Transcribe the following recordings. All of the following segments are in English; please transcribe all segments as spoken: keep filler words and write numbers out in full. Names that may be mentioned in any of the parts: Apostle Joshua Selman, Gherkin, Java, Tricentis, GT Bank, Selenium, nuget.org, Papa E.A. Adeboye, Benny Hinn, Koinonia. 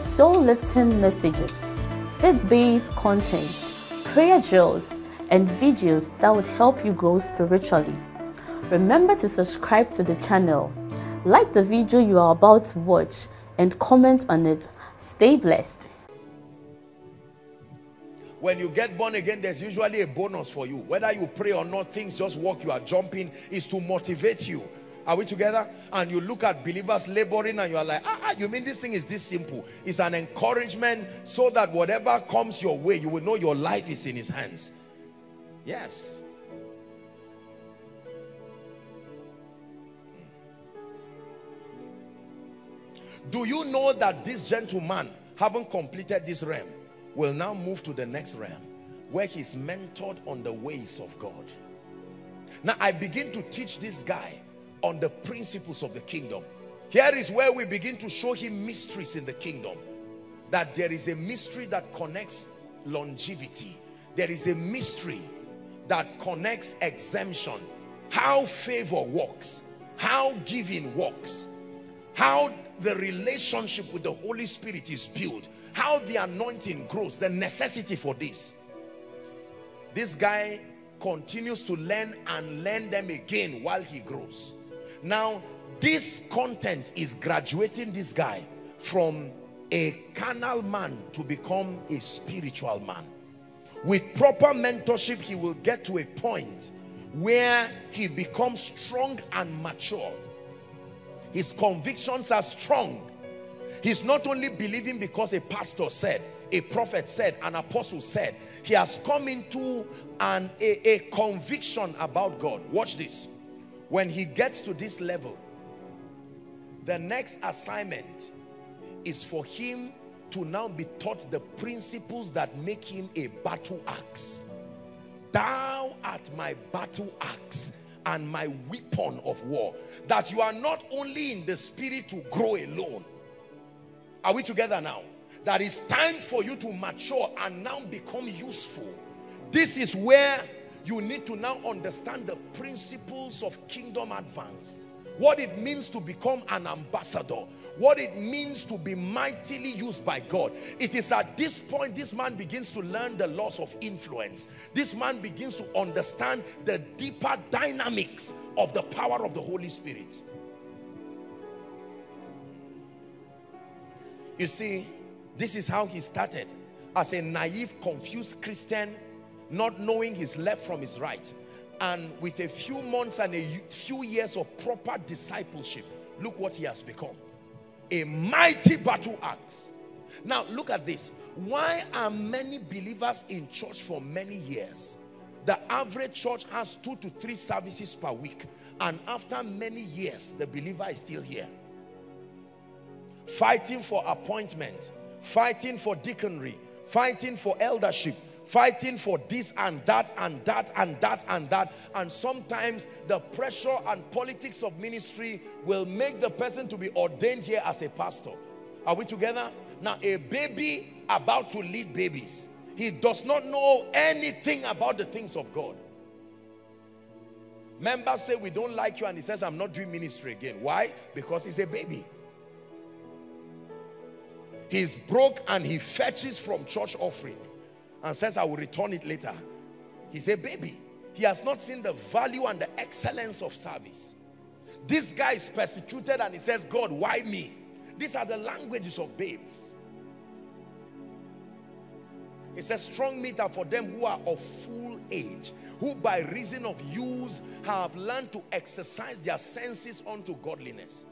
soul-lifting messages, faith-based content, prayer drills, and videos that would help you grow spiritually. Remember to subscribe to the channel, like the video you are about to watch, and comment on it. Stay blessed. When you get born again, there's usually a bonus for you. Whether you pray or not, things just work. You are jumping. It's to motivate you. Are we together? And you look at believers laboring and you are like, ah, ah, you mean this thing is this simple? It's an encouragement so that whatever comes your way, you will know your life is in his hands. Yes. Do you know that this gentleman, having completed this realm, will now move to the next realm where he's mentored on the ways of God? Now I begin to teach this guy on the principles of the kingdom. Here is where we begin to show him mysteries in the kingdom. That there is a mystery that connects longevity. There is a mystery that connects exemption. How favor works. How giving works. How the relationship with the Holy Spirit is built, how the anointing grows, the necessity for this. This guy continues to learn and learn them again while he grows. Now, this content is graduating this guy from a carnal man to become a spiritual man. With proper mentorship, he will get to a point where he becomes strong and mature. His convictions are strong. He's not only believing because a pastor said, a prophet said, an apostle said. He has come into an, a, a conviction about God. Watch this. When he gets to this level, the next assignment is for him to now be taught the principles that make him a battle axe. Thou art my battle axe and my weapon of war. That you are not only in the spirit to grow alone. Are we together now? That it's time for you to mature and now become useful. This is where you need to now understand the principles of kingdom advance. What it means to become an ambassador. What it means to be mightily used by God. It is at this point this man begins to learn the laws of influence. This man begins to understand the deeper dynamics of the power of the Holy Spirit. You see, this is how he started. As a naive, confused Christian, not knowing his left from his right. And with a few months and a few years of proper discipleship, look what he has become. A mighty battle axe. Now look at this. Why are many believers in church for many years? The average church has two to three services per week. And after many years, the believer is still here. Fighting for appointment. Fighting for deaconry. Fighting for eldership. Fighting for this and that and that and that and that. And sometimes the pressure and politics of ministry will make the person to be ordained here as a pastor. Are we together? Now, a baby about to lead babies. He does not know anything about the things of God. Members say, we don't like you. And he says, I'm not doing ministry again. Why? Because he's a baby. He's broke and he fetches from church offering. And says, I will return it later. He's a baby. He has not seen the value and the excellence of service. This guy is persecuted and he says, God, why me? These are the languages of babes. It's a strong meat for them who are of full age, who by reason of use have learned to exercise their senses unto godliness.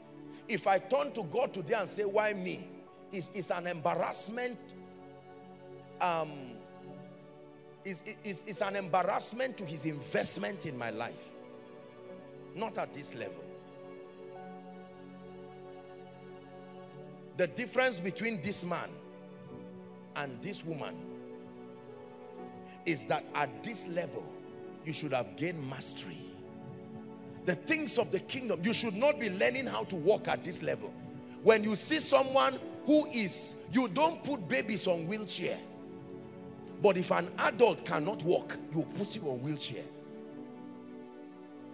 If I turn to God today and say, why me? It's, it's an embarrassment. Um... Is, is, is an embarrassment to his investment in my life. Not at this level. The difference between this man and this woman is that at this level, you should have gained mastery. The things of the kingdom, you should not be learning how to walk at this level. When you see someone who is, you don't put babies on wheelchair. But if an adult cannot walk, you put him on wheelchair.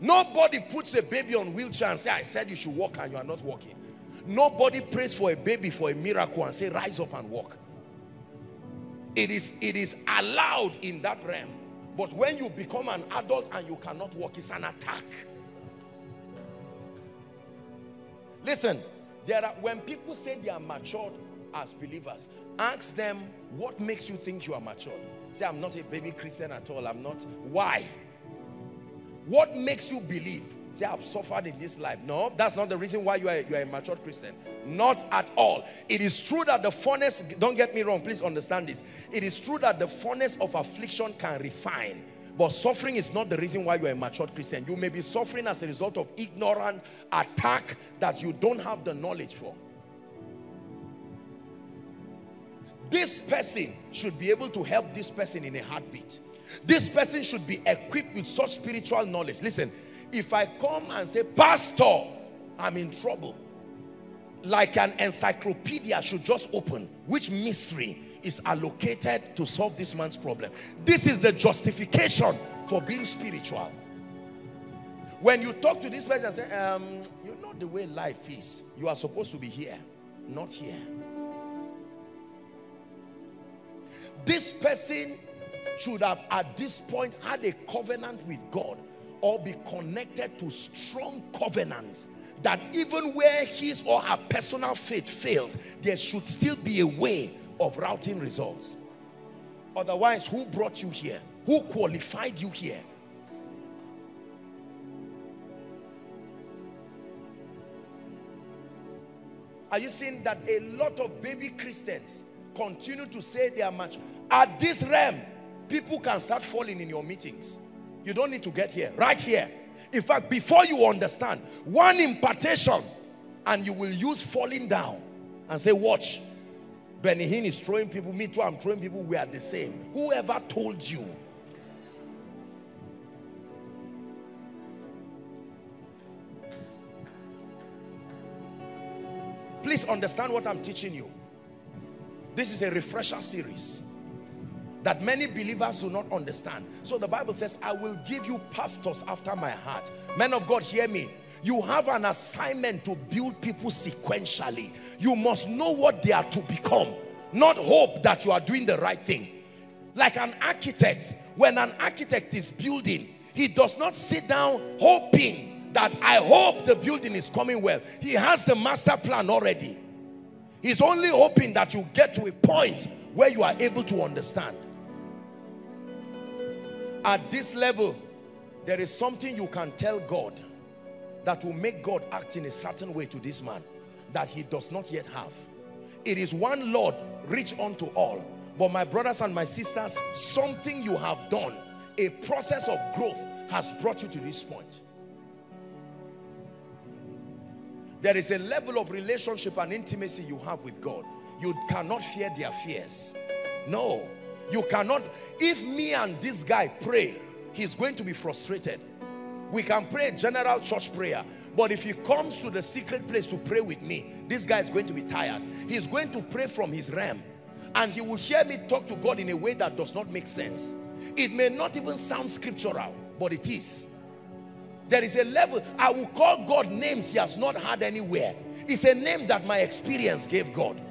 Nobody puts a baby on wheelchair and say, I said you should walk and you are not walking. Nobody prays for a baby for a miracle and say, rise up and walk. It is, it is allowed in that realm. But when you become an adult and you cannot walk, it's an attack. Listen, there are, when people say they are matured as believers, ask them, what makes you think you are matured? Say, I'm not a baby Christian at all. I'm not. Why? What makes you believe? Say, I've suffered in this life. No, that's not the reason why you are, you are a matured Christian. Not at all. It is true that the furnace, don't get me wrong, please understand this. It is true that the furnace of affliction can refine. But suffering is not the reason why you are a matured Christian. You may be suffering as a result of ignorant attack that you don't have the knowledge for. This person should be able to help this person in a heartbeat. This person should be equipped with such spiritual knowledge. Listen, if I come and say, Pastor, I'm in trouble, like an encyclopedia should just open, which mystery is allocated to solve this man's problem? This is the justification for being spiritual. When you talk to this person and say, um, you know the way life is, you are supposed to be here, not here. This person should have at this point had a covenant with God or be connected to strong covenants that even where his or her personal faith fails, there should still be a way of routing results. Otherwise, who brought you here? Who qualified you here? Are you seeing that a lot of baby Christians continue to say they are much at this realm? People can start falling in your meetings. You don't need to get here, right here. In fact, before you understand, one impartation and you will use falling down and say, watch, Benny Hinn is throwing people, me too, I'm throwing people, we are the same. Whoever told you? Please understand what I'm teaching you. This is a refresher series that many believers do not understand. So the Bible says, I will give you pastors after my heart. Men of God, hear me. You have an assignment to build people sequentially. You must know what they are to become, not hope that you are doing the right thing. Like an architect, when an architect is building, he does not sit down hoping that I hope the building is coming well. He has the master plan already. He's only hoping that you get to a point where you are able to understand. At this level, there is something you can tell God that will make God act in a certain way to this man that he does not yet have. It is one Lord, rich unto all. But my brothers and my sisters, something you have done, a process of growth has brought you to this point. There is a level of relationship and intimacy you have with God. You cannot fear their fears. No, you cannot. If me and this guy pray, he's going to be frustrated. We can pray general church prayer, but if he comes to the secret place to pray with me, this guy is going to be tired. He's going to pray from his realm, and he will hear me talk to God in a way that does not make sense. It may not even sound scriptural, but it is. There is a level. I will call God names he has not heard anywhere. It's a name that my experience gave God.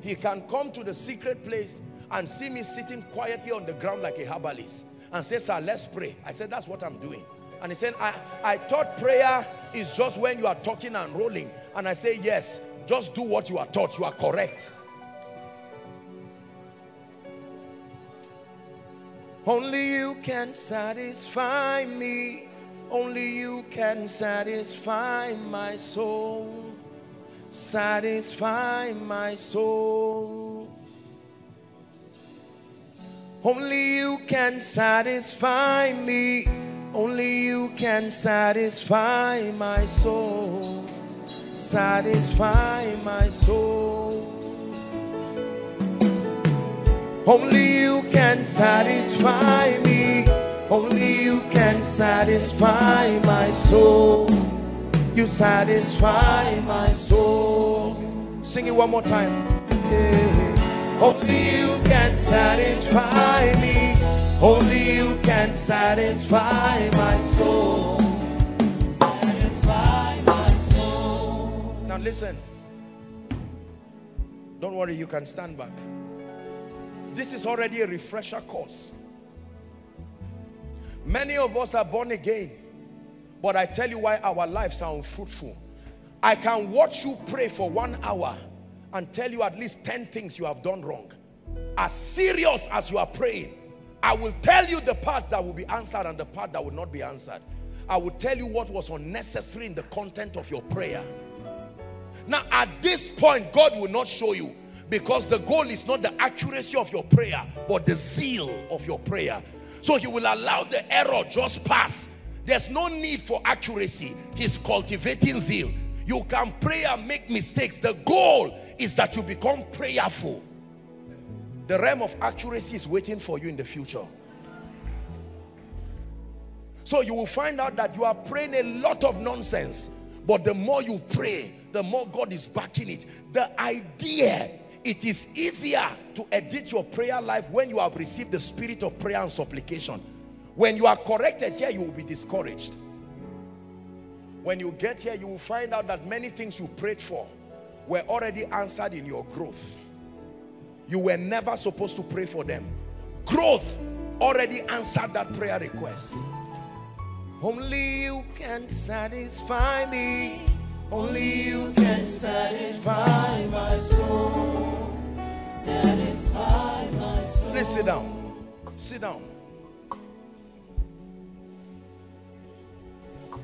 He can come to the secret place and see me sitting quietly on the ground like a herbalist and say, sir, let's pray. I said, that's what I'm doing. And he said, I, I thought prayer is just when you are talking and rolling. And I say, yes. Just do what you are taught. You are correct. Only you can satisfy me. Only you can satisfy my soul. Satisfy my soul. Only you can satisfy me. Only you can satisfy my soul. Satisfy my soul. Only you can satisfy me. Only you can satisfy my soul. You satisfy my soul. Sing it one more time. Yeah. Only you can satisfy me. Only you can satisfy my soul. Satisfy my soul. Now listen. Don't worry, you can stand back. This is already a refresher course. Many of us are born again, but I tell you why our lives are unfruitful. I can watch you pray for one hour and tell you at least ten things you have done wrong. As serious as you are praying, I will tell you the parts that will be answered and the part that will not be answered. I will tell you what was unnecessary in the content of your prayer. Now, at this point, God will not show you, because the goal is not the accuracy of your prayer, but the zeal of your prayer. So he will allow the error just pass. There's no need for accuracy. He's cultivating zeal. You can pray and make mistakes. The goal is that you become prayerful. The realm of accuracy is waiting for you in the future. So you will find out that you are praying a lot of nonsense, but the more you pray, the more God is backing it. The idea, it is easier to edit your prayer life when you have received the spirit of prayer and supplication. When you are corrected here, you will be discouraged. When you get here, you will find out that many things you prayed for were already answered in your growth. You were never supposed to pray for them. Growth already answered that prayer request. Only you can satisfy me. Only you can satisfy my soul. Satisfy my soul. Please sit down. Sit down.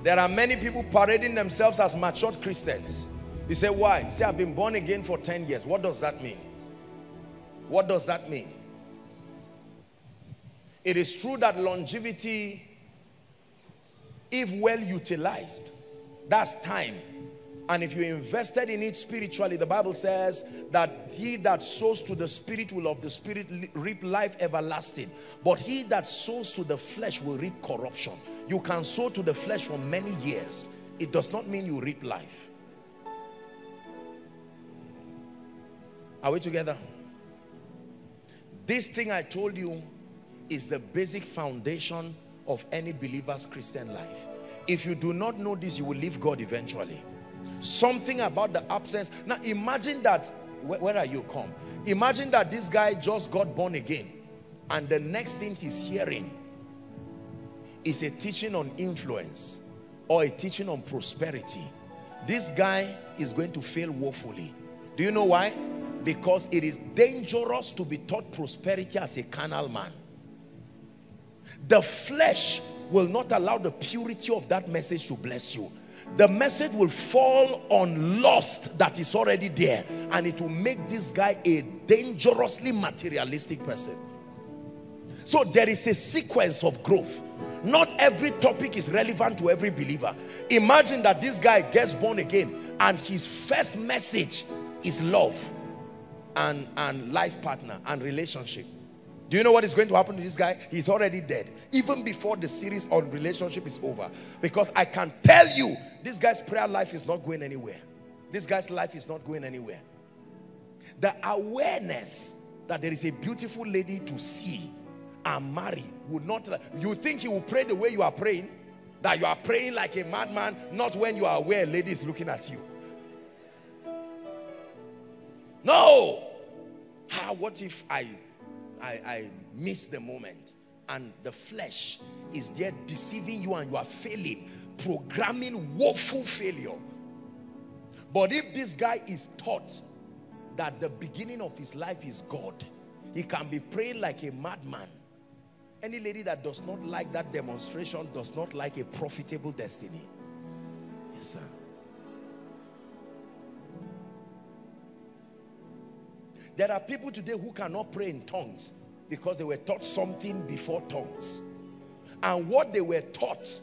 There are many people parading themselves as matured Christians. You say, why? You say, I've been born again for ten years. What does that mean? What does that mean? It is true that longevity, if well utilized, that's time. And if you invested in it spiritually, the Bible says that he that sows to the spirit will of the spirit reap life everlasting. But he that sows to the flesh will reap corruption. You can sow to the flesh for many years. It does not mean you reap life. Are we together? This thing I told you is the basic foundation of any believer's Christian life. If you do not know this, you will leave God eventually. Something about the absence. Now imagine that, where, where are you come? Imagine that this guy just got born again, and the next thing he's hearing is a teaching on influence or a teaching on prosperity. This guy is going to fail woefully. Do you know why? Because it is dangerous to be taught prosperity as a carnal man. The flesh will not allow the purity of that message to bless you. The message will fall on lust that is already there, and it will make this guy a dangerously materialistic person. So there is a sequence of growth. Not every topic is relevant to every believer. Imagine that this guy gets born again and his first message is love and, and life partner and relationship. Do you know what is going to happen to this guy? He's already dead, even before the series on relationship is over. Because I can tell you, this guy's prayer life is not going anywhere. This guy's life is not going anywhere. The awareness that there is a beautiful lady to see and marry would not... You think he will pray the way you are praying? That you are praying like a madman, not when you are aware a lady is looking at you. No! Ah, what if I... I, I miss the moment, and the flesh is there deceiving you, and you are failing, programming woeful failure. But if this guy is taught that the beginning of his life is God, he can be praying like a madman. Any lady that does not like that demonstration does not like a profitable destiny. Yes, sir. There are people today who cannot pray in tongues because they were taught something before tongues. And what they were taught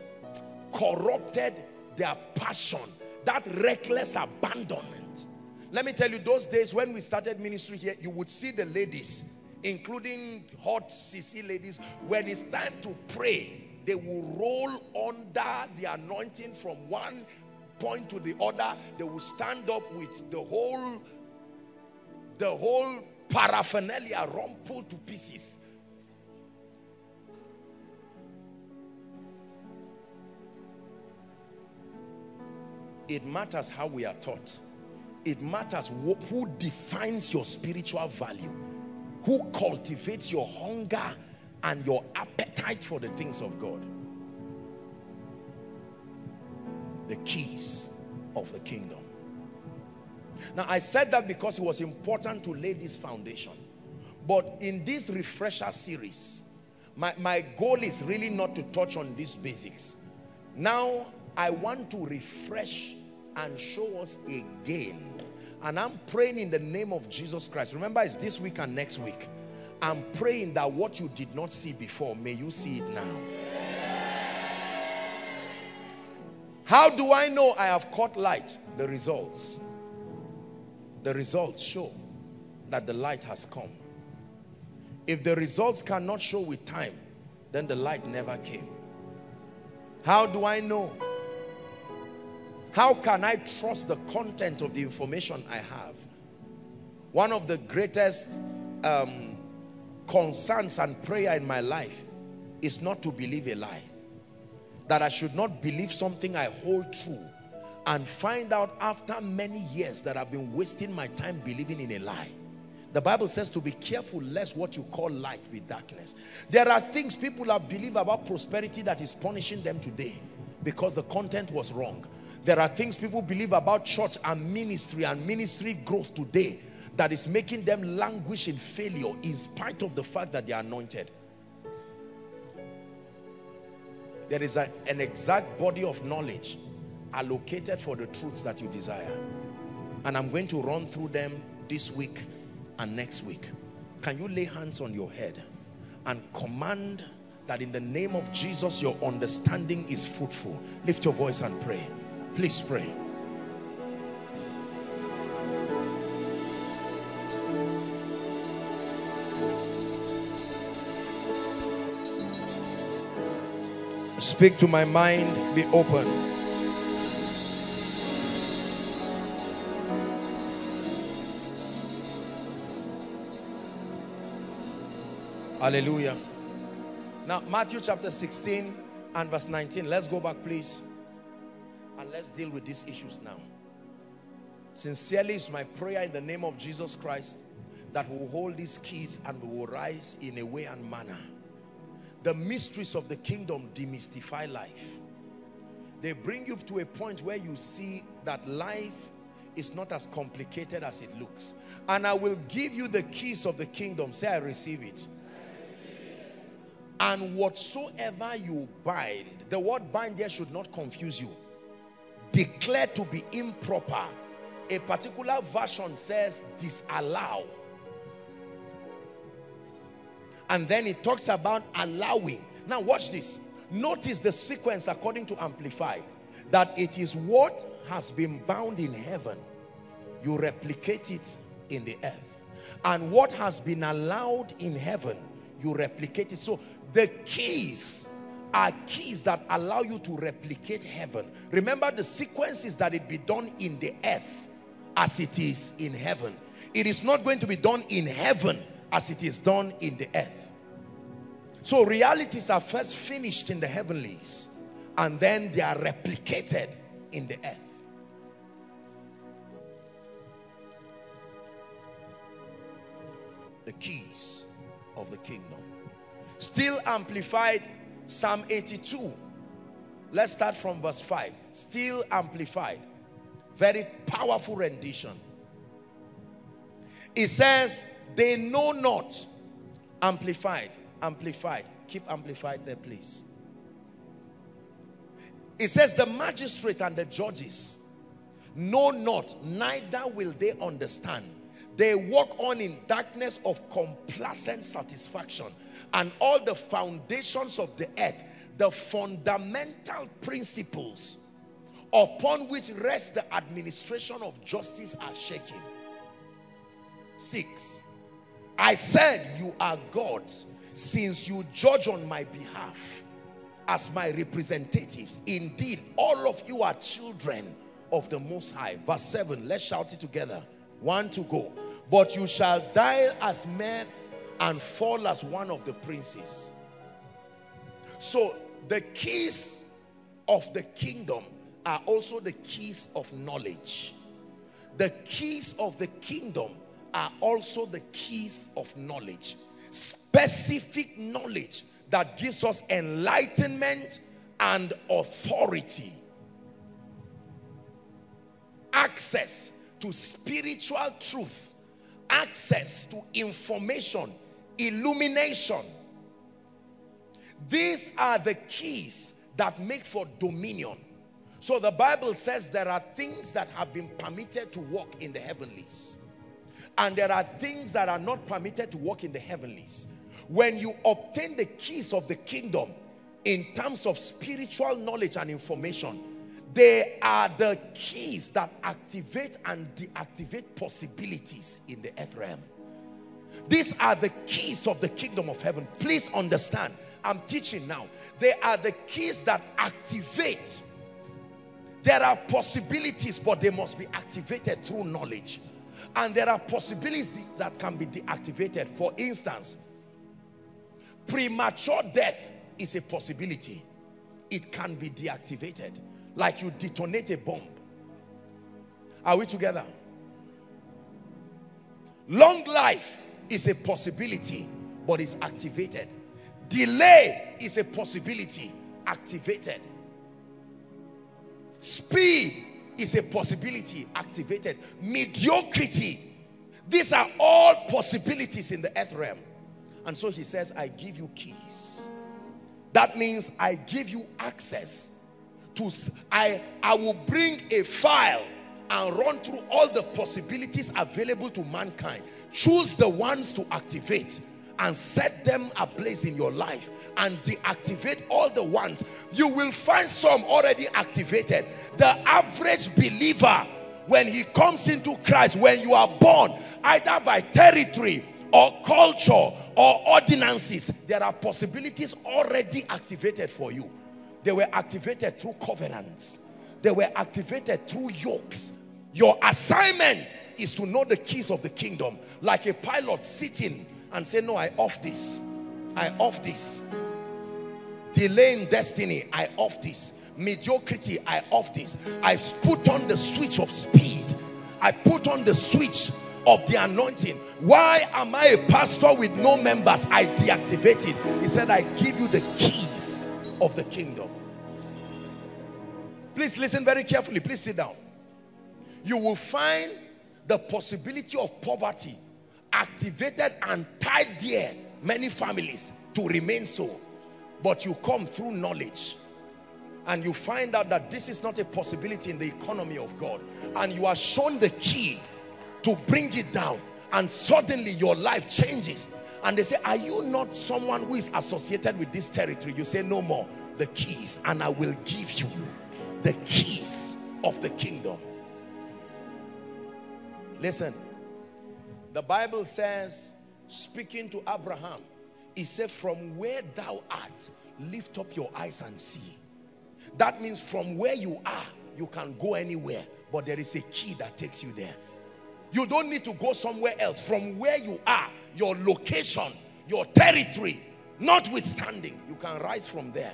corrupted their passion, that reckless abandonment. Let me tell you, those days when we started ministry here, you would see the ladies, including hot C C ladies, when it's time to pray, they will roll under the anointing from one point to the other. They will stand up with the whole, the whole paraphernalia rumpled to pieces. It matters how we are taught. It matters who defines your spiritual value, who cultivates your hunger and your appetite for the things of God. The keys of the kingdom. Now, I said that because it was important to lay this foundation. But in this refresher series, my, my goal is really not to touch on these basics. Now, I want to refresh and show us again. And I'm praying in the name of Jesus Christ. Remember, it's this week and next week. I'm praying that what you did not see before, may you see it now. How do I know I have caught light? The results. The results show that the light has come. If the results cannot show with time, then the light never came. How do I know? How can I trust the content of the information I have? One of the greatest um, concerns and prayer in my life is not to believe a lie. That I should not believe something I hold true and find out after many years that I've been wasting my time believing in a lie. The Bible says to be careful lest what you call light be darkness. There are things people have believed about prosperity that is punishing them today because the content was wrong. There are things people believe about church and ministry and ministry growth today that is making them languish in failure in spite of the fact that they are anointed. There is a, an exact body of knowledge allocated for the truths that you desire. And I'm going to run through them this week and next week. Can you lay hands on your head and command that in the name of Jesus, your understanding is fruitful? Lift your voice and pray. Please pray. Speak to my mind, be open. Hallelujah. Now, Matthew chapter sixteen and verse nineteen. Let's go back, please. And let's deal with these issues now. Sincerely, it's my prayer in the name of Jesus Christ that we will hold these keys and we will rise in a way and manner. The mysteries of the kingdom demystify life. They bring you to a point where you see that life is not as complicated as it looks. And I will give you the keys of the kingdom. Say, I receive it. And whatsoever you bind, the word bind there should not confuse you. Declared to be improper. A particular version says disallow. And then it talks about allowing. Now watch this. Notice the sequence according to Amplified. That it is what has been bound in heaven. You replicate it in the earth. And what has been allowed in heaven, you replicate it. So the keys are keys that allow you to replicate heaven. Remember, the sequence is that it be done in the earth as it is in heaven. It is not going to be done in heaven as it is done in the earth. So realities are first finished in the heavenlies and then they are replicated in the earth. The keys of the kingdom. Still Amplified, Psalm eighty-two. Let's start from verse five. Still Amplified. Very powerful rendition. It says, they know not. Amplified. Amplified. Keep Amplified there, please. It says, the magistrate and the judges know not, neither will they understand. They walk on in darkness of complacent satisfaction, and all the foundations of the earth, the fundamental principles upon which rests the administration of justice, are shaken. Six, I said, you are gods, since you judge on my behalf as my representatives. Indeed, all of you are children of the Most High. Verse seven, let's shout it together. One to go. But you shall die as men and fall as one of the princes. So the keys of the kingdom are also the keys of knowledge. The keys of the kingdom are also the keys of knowledge. Specific knowledge that gives us enlightenment and authority. Access to spiritual truth. Access to information. Illumination. These are the keys that make for dominion. So the Bible says there are things that have been permitted to walk in the heavenlies, and there are things that are not permitted to walk in the heavenlies. When you obtain the keys of the kingdom in terms of spiritual knowledge and information, they are the keys that activate and deactivate possibilities in the earth realm. These are the keys of the kingdom of heaven. Please understand, I'm teaching now. They are the keys that activate. There are possibilities, but they must be activated through knowledge. And there are possibilities that can be deactivated. For instance, premature death is a possibility. It can be deactivated, like you detonate a bomb. Are we together? Long life is a possibility, but it's activated. Delay is a possibility, activated. Speed is a possibility, activated. Mediocrity. These are all possibilities in the earth realm. And so he says, I give you keys. That means I give you access to, I, I will bring a file and run through all the possibilities available to mankind. Choose the ones to activate and set them ablaze in your life, and deactivate all the ones. You will find some already activated. The average believer, when he comes into Christ, when you are born, either by territory or culture or ordinances, there are possibilities already activated for you. They were activated through covenants. They were activated through yokes. Your assignment is to know the keys of the kingdom, like a pilot sitting and say, no, I off this. I off this. Delaying destiny, I off this. Mediocrity, I off this. I put on the switch of speed. I put on the switch of the anointing. Why am I a pastor with no members? I deactivate it. He said, I give you the keys of the kingdom. Please listen very carefully. Please sit down. You will find the possibility of poverty activated and tied there, many families, to remain so. But you come through knowledge, and you find out that this is not a possibility in the economy of God, and you are shown the key to bring it down, and suddenly your life changes. And they say, are you not someone who is associated with this territory? You say, no more. The keys. And I will give you the keys of the kingdom. Listen. The Bible says, speaking to Abraham, he said, from where thou art, lift up your eyes and see. That means from where you are, you can go anywhere, but there is a key that takes you there. You don't need to go somewhere else. From where you are, your location, your territory, notwithstanding, you can rise from there.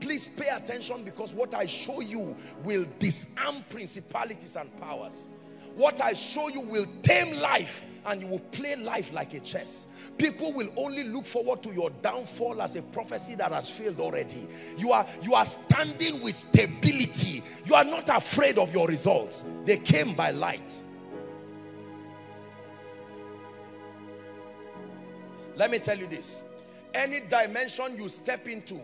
Please pay attention, because what I show you will disarm principalities and powers. What I show you will tame life, and you will play life like a chess. People will only look forward to your downfall as a prophecy that has failed already. You are, you are standing with stability. You are not afraid of your results. They came by light. Let me tell you this. Any dimension you step into,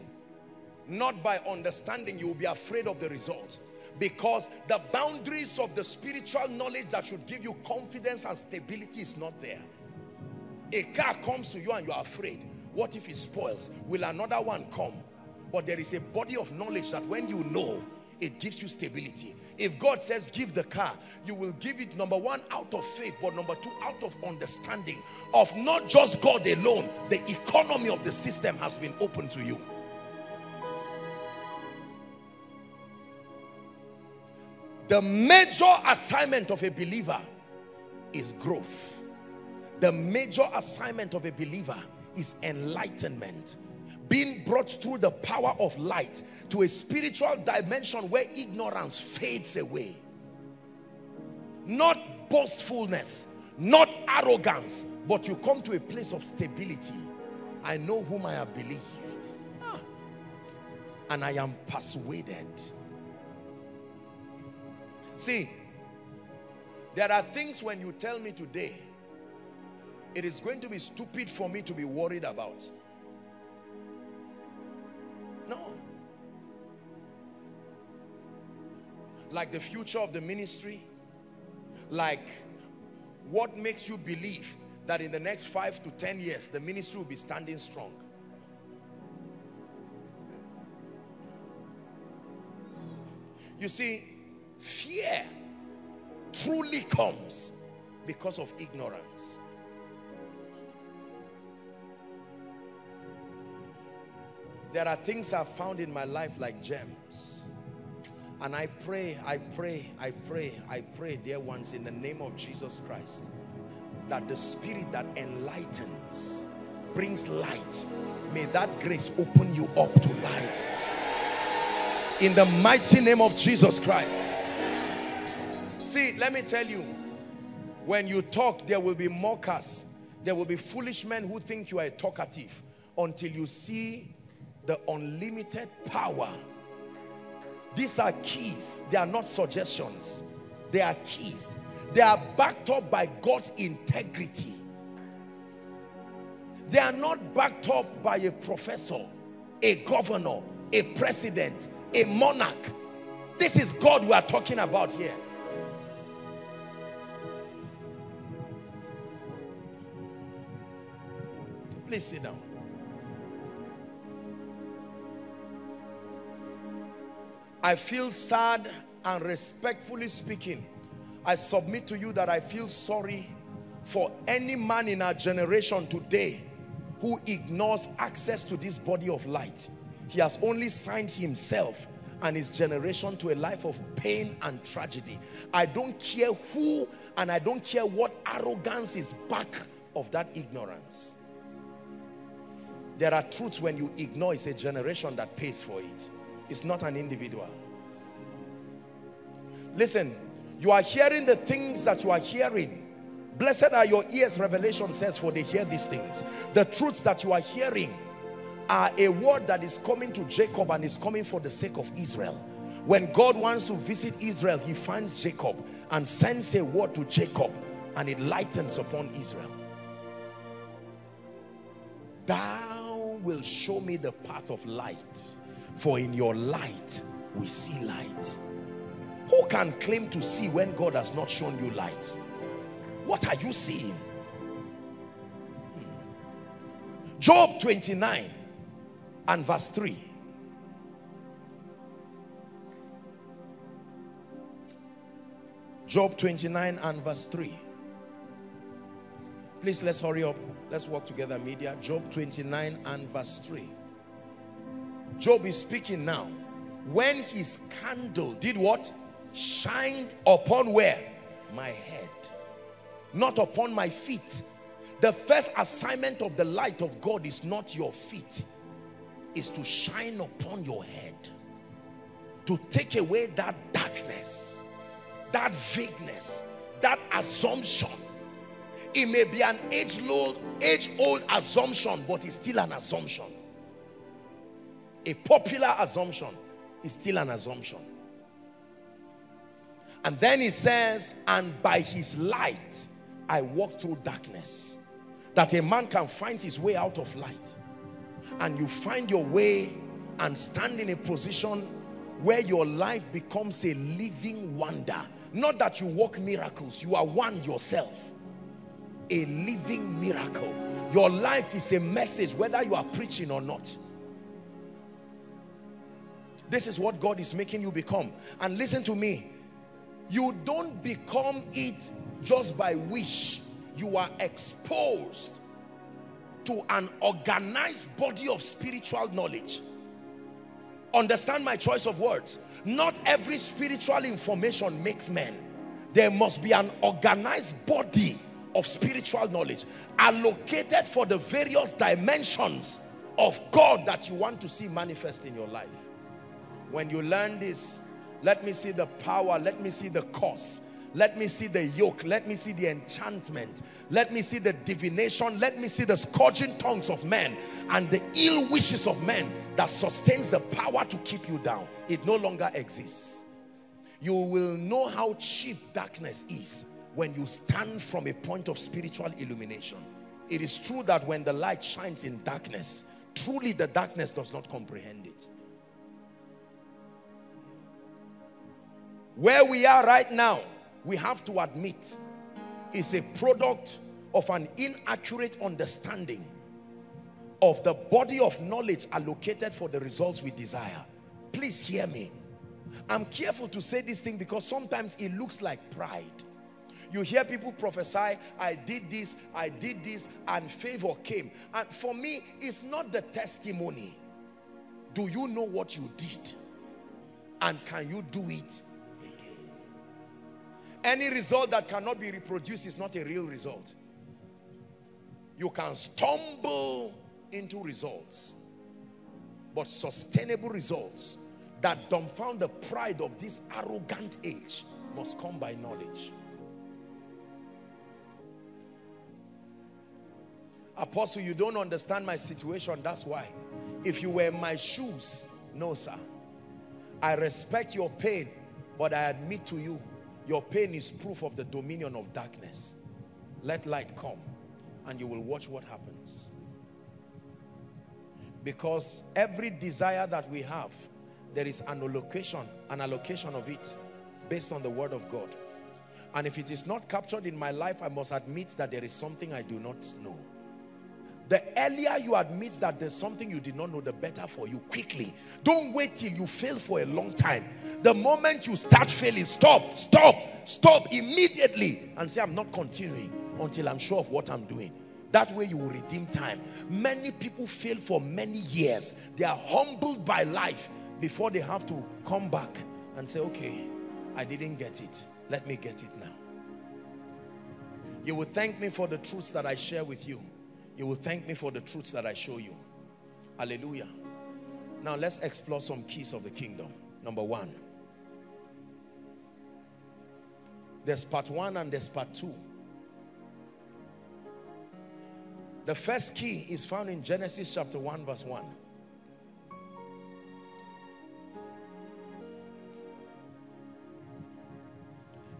not by understanding, you will be afraid of the results. Because the boundaries of the spiritual knowledge that should give you confidence and stability is not there. A car comes to you and you are afraid. What if it spoils? Will another one come? But there is a body of knowledge that when you know, it gives you stability. If God says give the car, you will give it, number one, out of faith, but number two, out of understanding of not just God alone. The economy of the system has been open to you. The major assignment of a believer is growth. The major assignment of a believer is enlightenment. Being brought through the power of light to a spiritual dimension where ignorance fades away. Not boastfulness, not arrogance, but you come to a place of stability. I know whom I have believed, ah, and I am persuaded. See, there are things when you tell me today, it is going to be stupid for me to be worried about. No. Like the future of the ministry, like what makes you believe that in the next five to ten years the ministry will be standing strong. You see, fear truly comes because of ignorance. There are things I've found in my life like gems. And I pray, I pray, I pray, I pray, dear ones, in the name of Jesus Christ, that the spirit that enlightens, brings light, may that grace open you up to light. In the mighty name of Jesus Christ. See, let me tell you, when you talk, there will be mockers. There will be foolish men who think you are talkative until you see the unlimited power. These are keys. They are not suggestions. They are keys. They are backed up by God's integrity. They are not backed up by a professor, a governor, a president, a monarch. This is God we are talking about here. Please sit down. I feel sad, and respectfully speaking, I submit to you that I feel sorry for any man in our generation today who ignores access to this body of light. He has only signed himself and his generation to a life of pain and tragedy. I don't care who and I don't care what arrogance is back of that ignorance. There are truths when you ignore, it's a generation that pays for it. It's not an individual. Listen, you are hearing the things that you are hearing. Blessed are your ears, Revelation says, for they hear these things. The truths that you are hearing are a word that is coming to Jacob and is coming for the sake of Israel. When God wants to visit Israel, he finds Jacob and sends a word to Jacob, and it lightens upon Israel. Thou will show me the path of light. For in your light, we see light. Who can claim to see when God has not shown you light? What are you seeing? Hmm. Job twenty-nine and verse three. Job twenty-nine and verse three. Please, let's hurry up. Let's walk together, media. Job twenty-nine and verse three. Job is speaking now. When his candle did what? Shined upon where? My head. Not upon my feet. The first assignment of the light of God is not your feet. It's to shine upon your head. To take away that darkness. That vagueness. That assumption. It may be an age-old, age-old assumption, but it's still an assumption. A popular assumption is still an assumption. And then he says, and by his light I walk through darkness. That a man can find his way out of light. And you find your way and stand in a position where your life becomes a living wonder. Not that you work miracles, you are one yourself. A living miracle. Your life is a message, whether you are preaching or not. This is what God is making you become. And listen to me, you don't become it just by wish. You are exposed to an organized body of spiritual knowledge. Understand my choice of words. Not every spiritual information makes men. There must be an organized body of spiritual knowledge allocated for the various dimensions of God that you want to see manifest in your life. When you learn this, let me see the power, let me see the cause, let me see the yoke, let me see the enchantment, let me see the divination, let me see the scourging tongues of men and the ill wishes of men that sustains the power to keep you down. It no longer exists. You will know how cheap darkness is when you stand from a point of spiritual illumination. It is true that when the light shines in darkness, truly the darkness does not comprehend it. Where we are right now, we have to admit, is a product of an inaccurate understanding of the body of knowledge allocated for the results we desire. Please hear me. I'm careful to say this thing because sometimes it looks like pride. You hear people prophesy, I did this, I did this, and favor came. And for me, it's not the testimony. Do you know what you did? And can you do it? Any result that cannot be reproduced is not a real result. You can stumble into results, but sustainable results that dumbfound the pride of this arrogant age must come by knowledge. Apostle, you don't understand my situation, that's why. If you were in my shoes, no sir. I respect your pain, but I admit to you, your pain is proof of the dominion of darkness. Let light come and you will watch what happens. Because every desire that we have, there is an allocation, an allocation of it based on the word of God. And if it is not captured in my life, I must admit that there is something I do not know. The earlier you admit that there's something you did not know, the better for you. Quickly. Don't wait till you fail for a long time. The moment you start failing, stop, stop, stop immediately and say, I'm not continuing until I'm sure of what I'm doing. That way you will redeem time. Many people fail for many years. They are humbled by life before they have to come back and say, okay, I didn't get it. Let me get it now. You will thank me for the truths that I share with you. You will thank me for the truths that I show you. Hallelujah. Now let's explore some keys of the kingdom. Number one. There's part one and there's part two. The first key is found in Genesis chapter one verse one.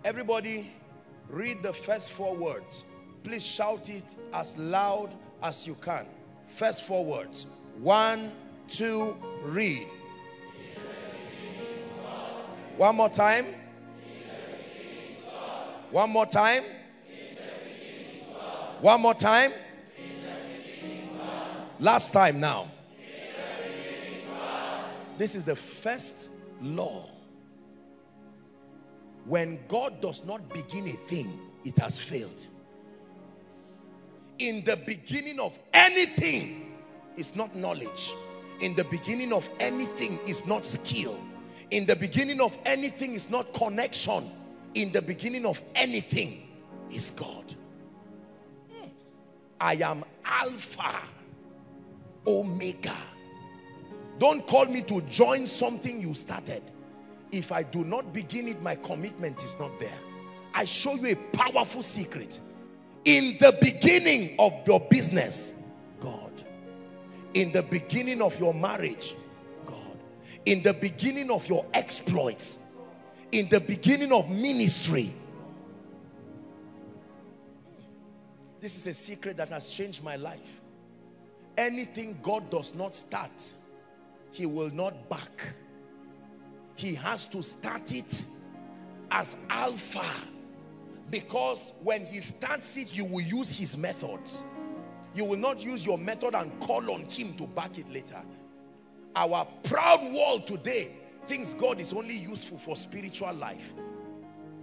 Everybody read the first four words. Please shout it as loud as you can. First four words. One, two, read. One more time. One more time. One more time. Last time now. This is the first law. When God does not begin a thing, it has failed. In the beginning of anything is not knowledge. In the beginning of anything is not skill. In the beginning of anything is not connection. In the beginning of anything is God. Hmm. I am Alpha, Omega. Don't call me to join something you started. If I do not begin it, my commitment is not there. I show you a powerful secret. In the beginning of your business, God. In the beginning of your marriage, God. In the beginning of your exploits. In the beginning of ministry. This is a secret that has changed my life. Anything God does not start he will not back. He has to start it as alpha, because when he starts it, you will use his methods. You will not use your method and call on him to back it later. Our proud world today thinks God is only useful for spiritual life.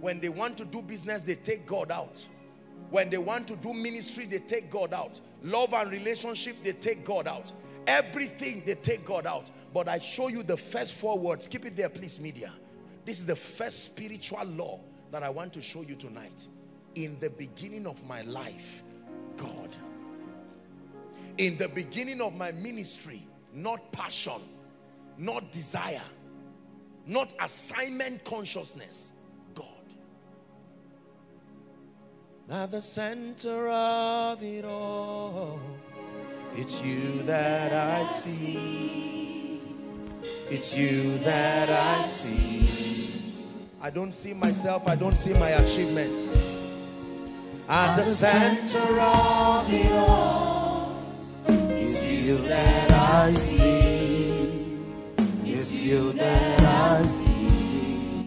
When they want to do business, they take God out. When they want to do ministry, they take God out. Love and relationship, they take God out. Everything, they take God out. But I show you the first four words. Keep it there, please, media. This is the first spiritual law that I want to show you tonight. In the beginning of my life, God. In the beginning of my ministry, not passion, not desire, not assignment consciousness, God. At the center of it all, it's you that I see. It's you that I see. I don't see myself, I don't see my achievements. At the center of it all, it's you that I see. It's you that I see.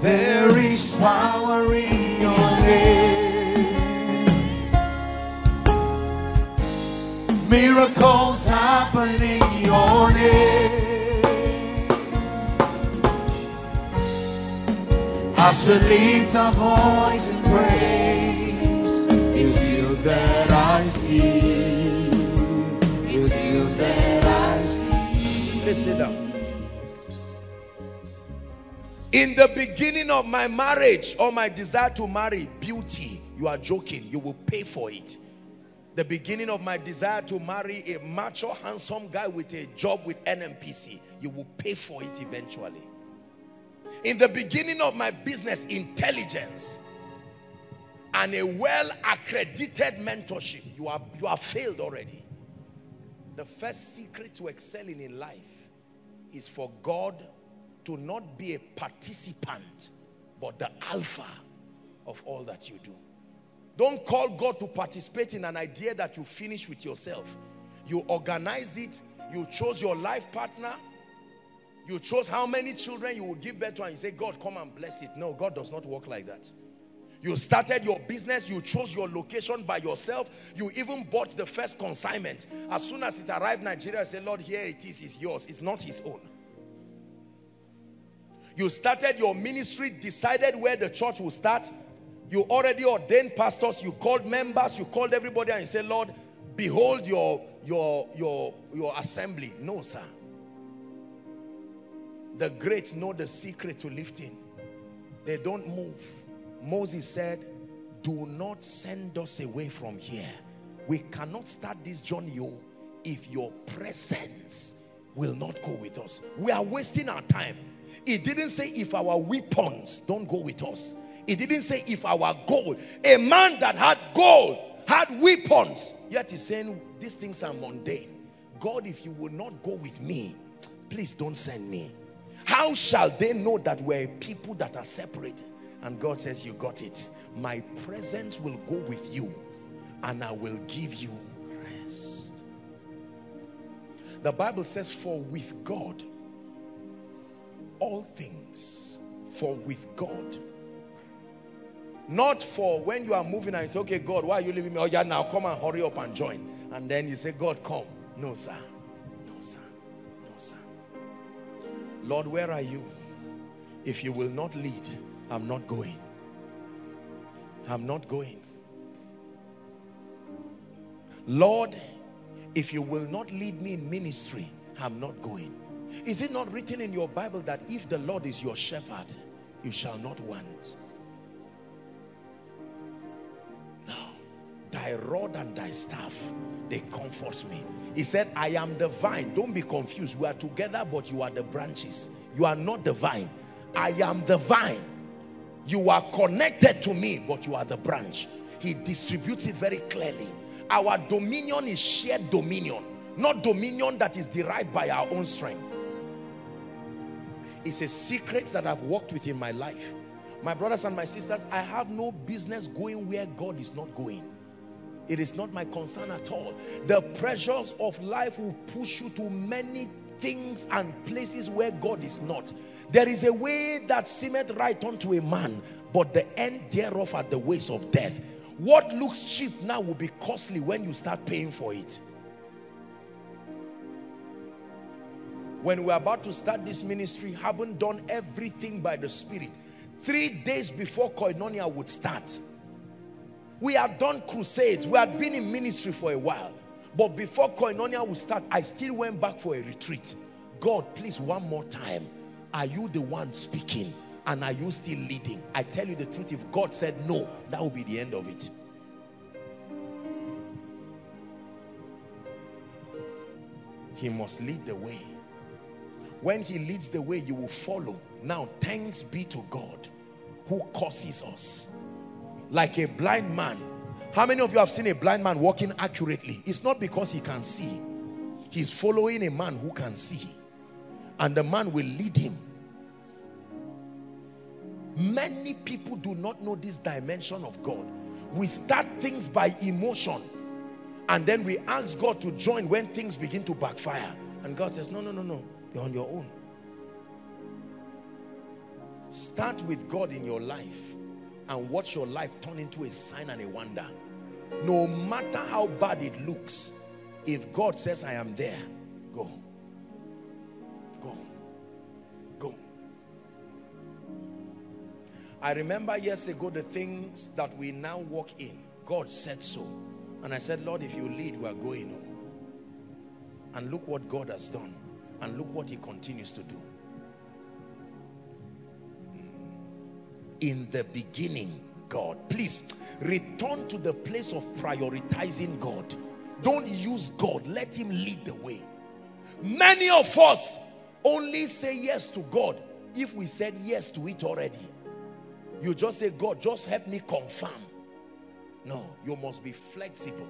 There is power in your name. Miracles happen in your name. I shall lift a voice in praise. It's you that I see. It's you that I see. Please sit down. In the beginning of my marriage or my desire to marry, beauty, you are joking, you will pay for it. The beginning of my desire to marry a macho, handsome guy with a job with N N P C, you will pay for it eventually. In the beginning of my business, intelligence and a well-accredited mentorship, you are, you are failed already. The first secret to excelling in life is for God to not be a participant, but the alpha of all that you do. Don't call God to participate in an idea that you finish with yourself. You organized it, you chose your life partner, you chose how many children you will give birth to, and you say, God, come and bless it. No, God does not work like that. You started your business, you chose your location by yourself, you even bought the first consignment. As soon as it arrived in Nigeria, you say, Lord, here it is, it's yours. It's not his own. You started your ministry, decided where the church will start. You already ordained pastors, you called members, you called everybody, and you say, Lord, behold your, your, your, your assembly. No, sir. The great know the secret to lifting. They don't move. Moses said, do not send us away from here. We cannot start this journey if your presence will not go with us. We are wasting our time. It didn't say if our weapons don't go with us. It didn't say if our gold. A man that had gold had weapons. Yet he's saying, these things are mundane. God, if you will not go with me, please don't send me. How shall they know that we're a people that are separated? And God says, you got it. My presence will go with you and I will give you rest. The Bible says, for with God, all things, for with God. Not for when you are moving and you say, okay, God, why are you leaving me? Oh, yeah, now come and hurry up and join. And then you say, God, come. No, sir. Lord, where are you? If you will not lead, I'm not going. I'm not going. Lord, if you will not lead me in ministry, I'm not going. Is it not written in your Bible that if the Lord is your shepherd, you shall not want? Now, thy rod and thy staff, they comfort me. He said, I am the vine. Don't be confused. We are together, but you are the branches. You are not the vine. I am the vine. You are connected to me, but you are the branch. He distributes it very clearly. Our dominion is shared dominion, not dominion that is derived by our own strength. It's a secret that I've worked with in my life. My brothers and my sisters, I have no business going where God is not going. It is not my concern at all. The pressures of life will push you to many things and places where God is not. There is a way that seemeth right unto a man, but the end thereof are the ways of death. What looks cheap now will be costly when you start paying for it. When we're about to start this ministry, haven't done everything by the Spirit. Three days before Koinonia would start, we had done crusades, we had been in ministry for a while, but before Koinonia would start, I still went back for a retreat. God, please, one more time, are you the one speaking? And are you still leading? I tell you the truth, if God said no, that would be the end of it. He must lead the way. When he leads the way, you will follow. Now, thanks be to God who causes us. Like a blind man. How many of you have seen a blind man walking accurately? It's not because he can see. He's following a man who can see. And the man will lead him. Many people do not know this dimension of God. We start things by emotion, and then we ask God to join when things begin to backfire. And God says, no, no, no, no, you're on your own. Start with God in your life and watch your life turn into a sign and a wonder. No matter how bad it looks, if God says, I am there, go. I remember years ago the things that we now walk in. God said so. And I said, Lord, if you lead, we are going on. And look what God has done. And look what he continues to do. In the beginning, God. Please, return to the place of prioritizing God. Don't use God. Let him lead the way. Many of us only say yes to God if we said yes to it already. You just say, God, just help me confirm. No, you must be flexible.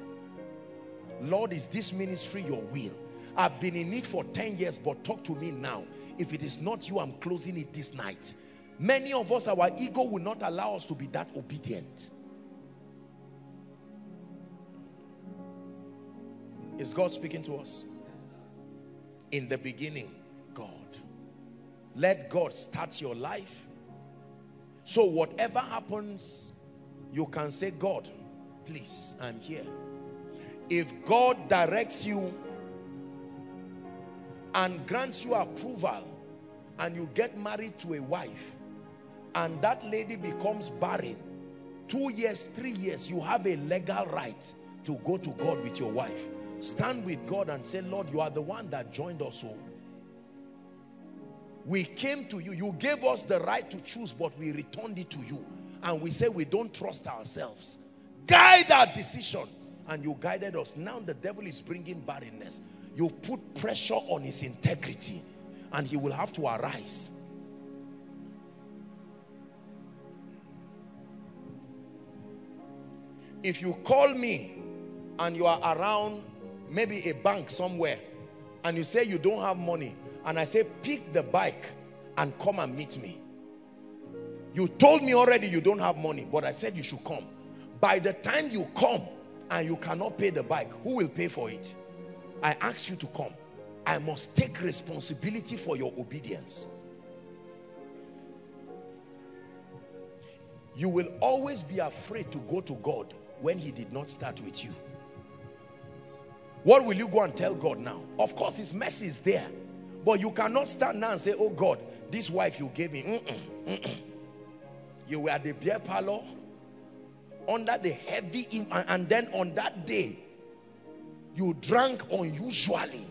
Lord, is this ministry your will? I've been in it for ten years, but talk to me now. If it is not you, I'm closing it this night. Many of us, our ego will not allow us to be that obedient. Is God speaking to us? In the beginning, God. Let God start your life. So whatever happens, you can say, God, please, I'm here. If God directs you and grants you approval and you get married to a wife and that lady becomes barren, two years, three years, you have a legal right to go to God with your wife. Stand with God and say, Lord, you are the one that joined us all. We came to you, you gave us the right to choose, but we returned it to you. And we say we don't trust ourselves. Guide our decision. And you guided us. Now the devil is bringing barrenness. You put pressure on his integrity, and he will have to arise. If you call me and you are around maybe a bank somewhere, and you say you don't have money, and I say, pick the bike and come and meet me. You told me already you don't have money, but I said you should come. By the time you come and you cannot pay the bike, who will pay for it? I asked you to come. I must take responsibility for your obedience. You will always be afraid to go to God when he did not start with you. What will you go and tell God now? Of course, his mercy is there. But you cannot stand now and say, oh God, this wife you gave me. Mm-mm, mm-mm. You were at the beer parlor under the heavy, in and then on that day, you drank unusually.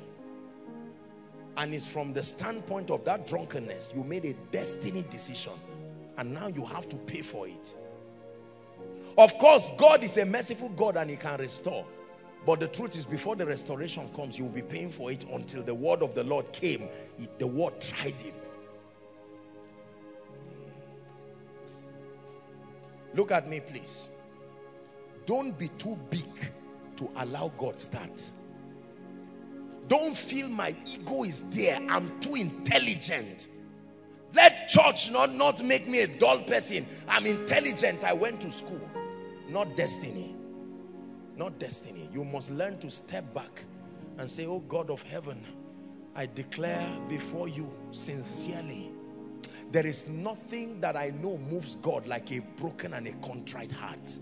And it's from the standpoint of that drunkenness, you made a destiny decision. And now you have to pay for it. Of course, God is a merciful God and he can restore. But the truth is, before the restoration comes, you will be paying for it until the word of the Lord came. The word tried him. Look at me, please. Don't be too big to allow God start. Don't feel my ego is there. I'm too intelligent. Let church not, not make me a dull person. I'm intelligent. I went to school. Not destiny. not destiny. You must learn to step back and say, oh God of heaven, I declare before you sincerely, there is nothing that I know moves God like a broken and a contrite heart.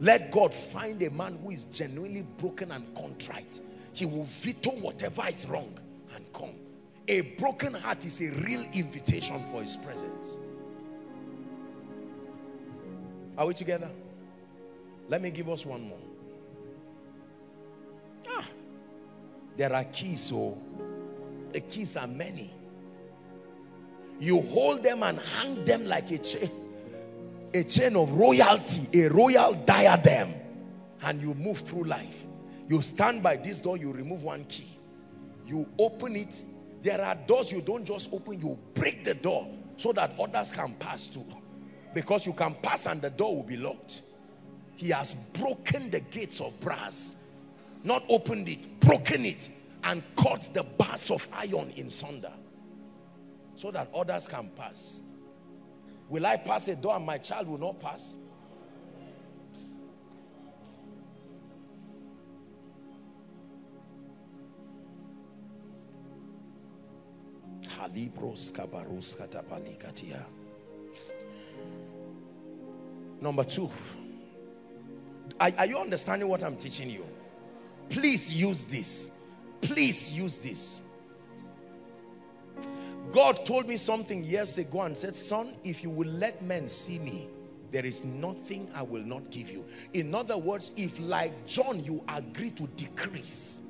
Let God find a man who is genuinely broken and contrite. He will veto whatever is wrong and come. A broken heart is a real invitation for his presence. Are we together? Let me give us one more. Ah, there are keys, so the keys are many. You hold them and hang them like a chain, a chain of royalty, a royal diadem, and you move through life. You stand by this door, you remove one key, you open it. There are doors you don't just open, you break the door so that others can pass too. Because you can pass and the door will be locked. He has broken the gates of brass, not opened it, broken it, and cut the bars of iron in sunder, so that others can pass. Will I pass a door and my child will not pass? Number two, are, are you understanding what I'm teaching you? Please use this. Please use this. God told me something years ago and said, son, if you will let men see me, there is nothing I will not give you. In other words, if like John, you agree to decrease.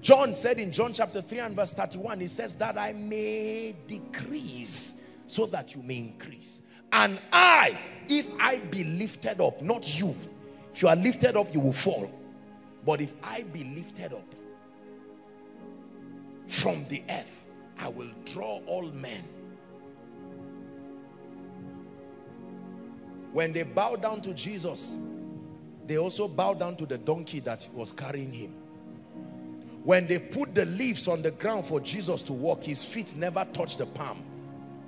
John said in John chapter three and verse thirty-one, he says that I may decrease so that you may increase. And I, if I be lifted up, not you. If you are lifted up, you will fall. But if I be lifted up from the earth, I will draw all men. When they bow down to Jesus, they also bow down to the donkey that was carrying him. When they put the leaves on the ground for Jesus to walk, his feet never touched the palm,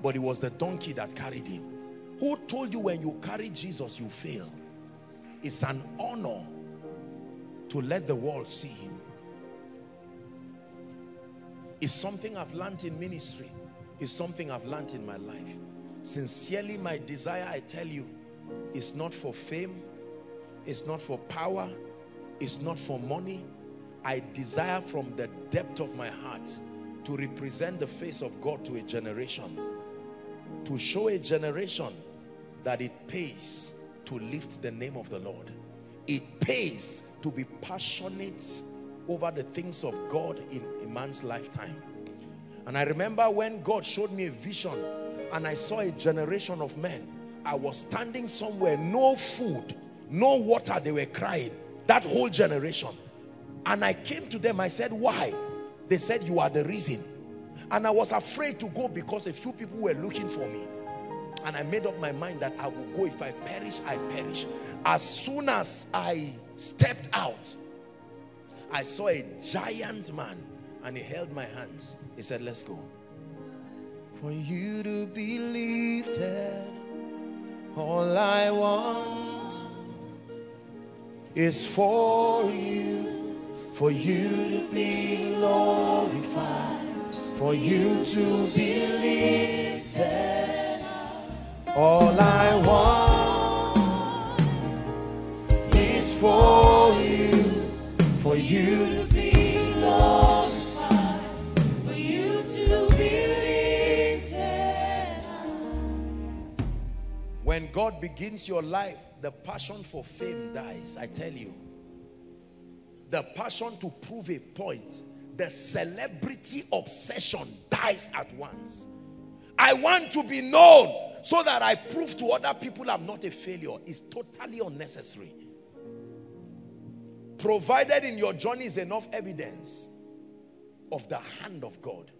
but it was the donkey that carried him. Who told you when you carry Jesus, you fail? It's an honor to let the world see him. It's something I've learned in ministry. It's something I've learned in my life. Sincerely, my desire, I tell you, is not for fame. It's not for power. It's not for money. I desire from the depth of my heart to represent the face of God to a generation. To show a generation that it pays to lift the name of the Lord. It pays to be passionate over the things of God in a man's lifetime. And I remember when God showed me a vision and I saw a generation of men. I was standing somewhere, no food, no water, they were crying, that whole generation. And I came to them, I said, why? They said, you are the reason. And I was afraid to go because a few people were looking for me. And I made up my mind that I will go. If I perish, I perish. As soon as I stepped out, I saw a giant man and he held my hands. He said, let's go. For you to be lifted, all I want is for you, for you to be glorified, for you to be lifted. All I want is for you, for you to be glorified, for you to be lifted. When God begins your life, the passion for fame dies, I tell you. The passion to prove a point, the celebrity obsession dies at once. I want to be known so that I prove to other people I'm not a failure. It's totally unnecessary. Provided in your journey is enough evidence of the hand of God.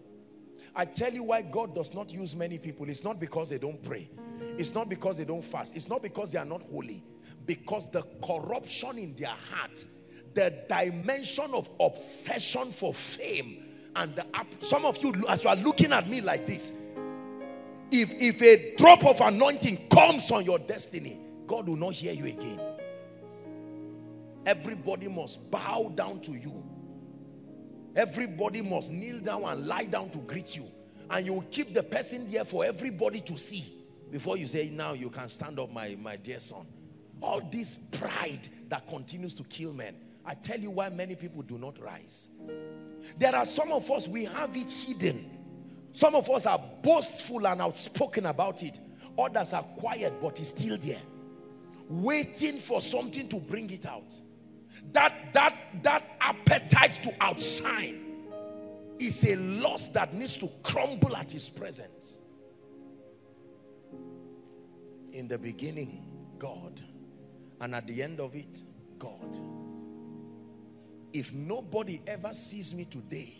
I tell you why God does not use many people. It's not because they don't pray. It's not because they don't fast. It's not because they are not holy. Because the corruption in their heart, the dimension of obsession for fame, and the, some of you, as you are looking at me like this, if, if a drop of anointing comes on your destiny, God will not hear you again. Everybody must bow down to you. Everybody must kneel down and lie down to greet you. And you will keep the person there for everybody to see before you say, now you can stand up, my, my dear son. All this pride that continues to kill men. I tell you why many people do not rise. There are some of us, we have it hidden. Some of us are boastful and outspoken about it. Others are quiet, but it's still there, waiting for something to bring it out. That, that, that appetite to outshine is a lust that needs to crumble at his presence. In the beginning, God. And at the end of it, God. If nobody ever sees me today,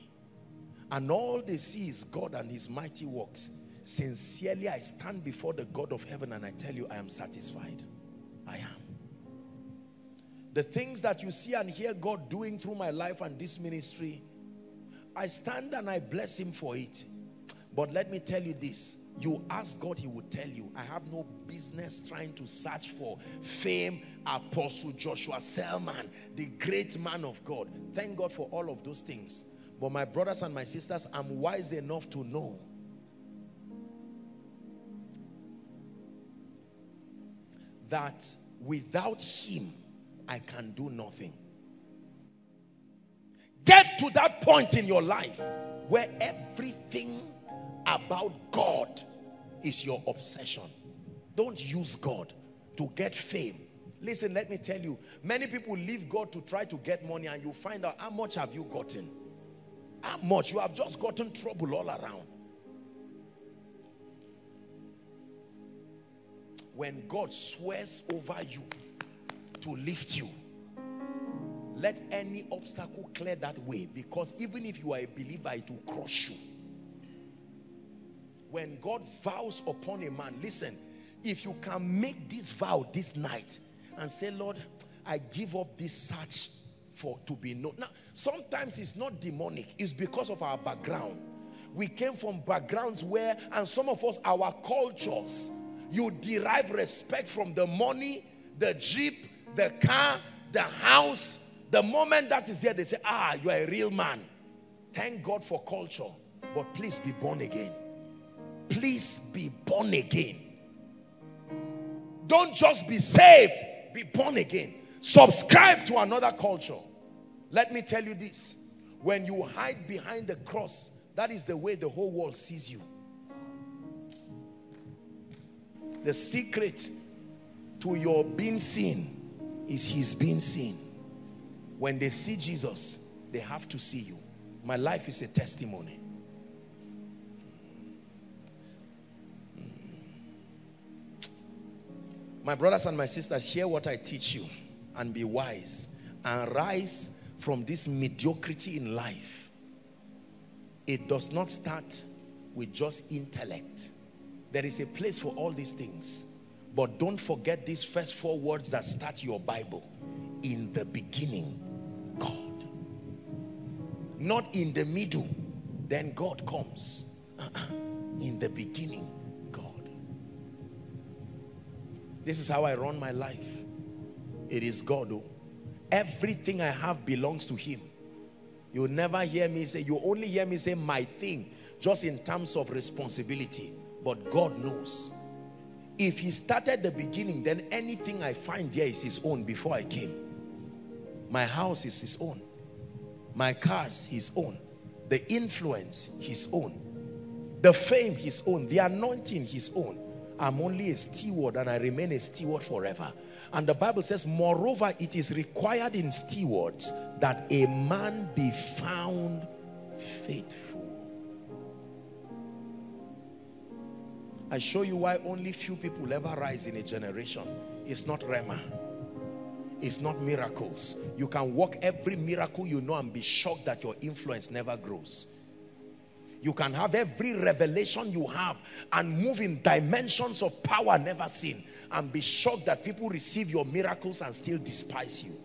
and all they see is God and his mighty works, sincerely I stand before the God of heaven and I tell you, I am satisfied. I am. The things that you see and hear God doing through my life and this ministry, I stand and I bless him for it. But let me tell you this. You ask God, he will tell you. I have no business trying to search for fame, Apostle Joshua Selman, the great man of God. Thank God for all of those things. But my brothers and my sisters, I'm wise enough to know that without him, I can do nothing. Get to that point in your life where everything about God is your obsession. Don't use God to get fame. Listen, let me tell you, many people leave God to try to get money, and you find out, how much have you gotten? How much? You have just gotten trouble all around. When God swears over you to lift you, let any obstacle clear that way, because even if you are a believer, it will crush you. When God vows upon a man, listen, if you can make this vow this night and say, Lord, I give up this search for to be known. Now, sometimes it's not demonic. It's because of our background. We came from backgrounds where, and some of us, our cultures, you derive respect from the money, the jeep, the car, the house. The moment that is there, they say, ah, you are a real man. Thank God for culture. But please be born again. Please be born again. Don't just be saved. Be born again. Subscribe to another culture. Let me tell you this. When you hide behind the cross, that is the way the whole world sees you. The secret to your being seen is his being seen. When they see Jesus, they have to see you. My life is a testimony. My brothers and my sisters, hear what I teach you and be wise and rise from this mediocrity in life. It does not start with just intellect. There is a place for all these things. But don't forget these first four words that start your Bible. In the beginning, God. Not in the middle, then God comes. In the beginning, God. This is how I run my life. It is God. Oh. Everything I have belongs to him. You'll never hear me say, you only hear me say my thing, just in terms of responsibility. But God knows. If he started the beginning, then anything I find there is his own before I came. My house is his own. My cars, his own. The influence, his own. The fame, his own. The anointing, his own. I'm only a steward, and I remain a steward forever. And the Bible says, moreover, it is required in stewards that a man be found faithful. I show you why only few people ever rise in a generation. It's not Rema. It's not miracles. You can walk every miracle you know and be shocked that your influence never grows. You can have every revelation you have and move in dimensions of power never seen and be shocked that people receive your miracles and still despise you.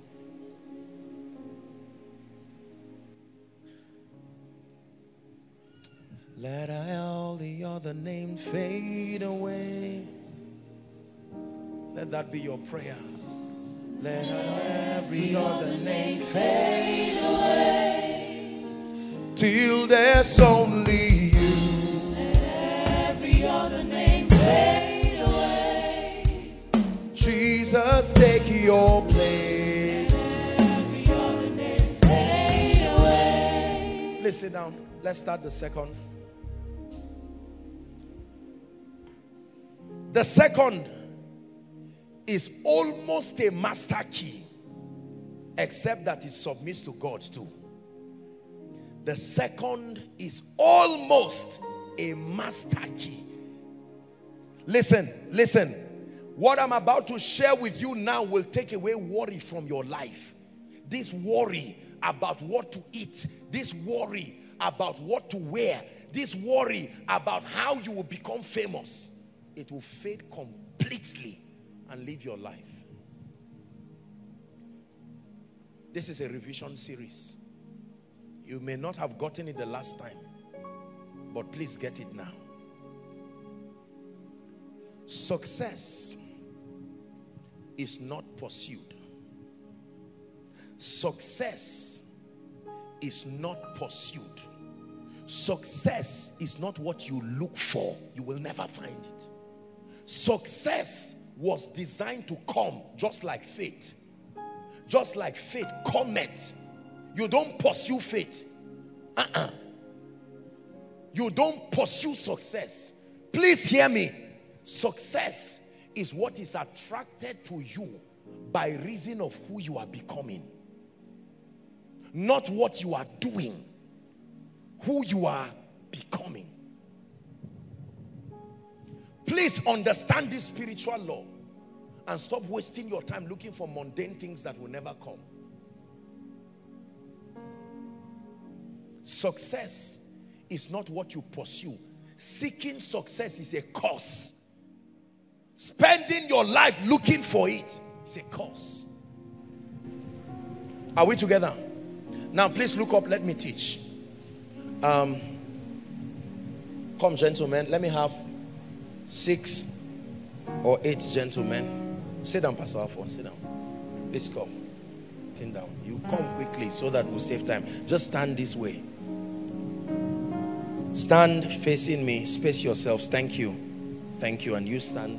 Let all the other names fade away. Let that be your prayer. Let every other name fade away till there's only you. Let every other name fade away. Jesus, take your place. Let every other name fade away. Listen down. Let's start the second. The second is almost a master key, except that it submits to God too. The second is almost a master key. Listen, listen. What I'm about to share with you now will take away worry from your life. This worry about what to eat, this worry about what to wear, this worry about how you will become famous. It will fade completely and live your life. This is a revision series. You may not have gotten it the last time, but please get it now. Success is not pursued. Success is not pursued. Success is not what you look for. You will never find it. Success was designed to come, just like faith. Just like faith, cometh. You don't pursue faith. Uh-uh. You don't pursue success. Please hear me. Success is what is attracted to you by reason of who you are becoming. Not what you are doing. Who you are becoming. Please understand this spiritual law and stop wasting your time looking for mundane things that will never come. Success is not what you pursue. Seeking success is a curse. Spending your life looking for it is a curse. Are we together? Now please look up, let me teach. Um, come gentlemen, let me have six or eight gentlemen. Sit down, Pastor Alpha. Sit down. Please come. Sit down. You come quickly so that we'll save time. Just stand this way. Stand facing me. Space yourselves. Thank you. Thank you. And you stand.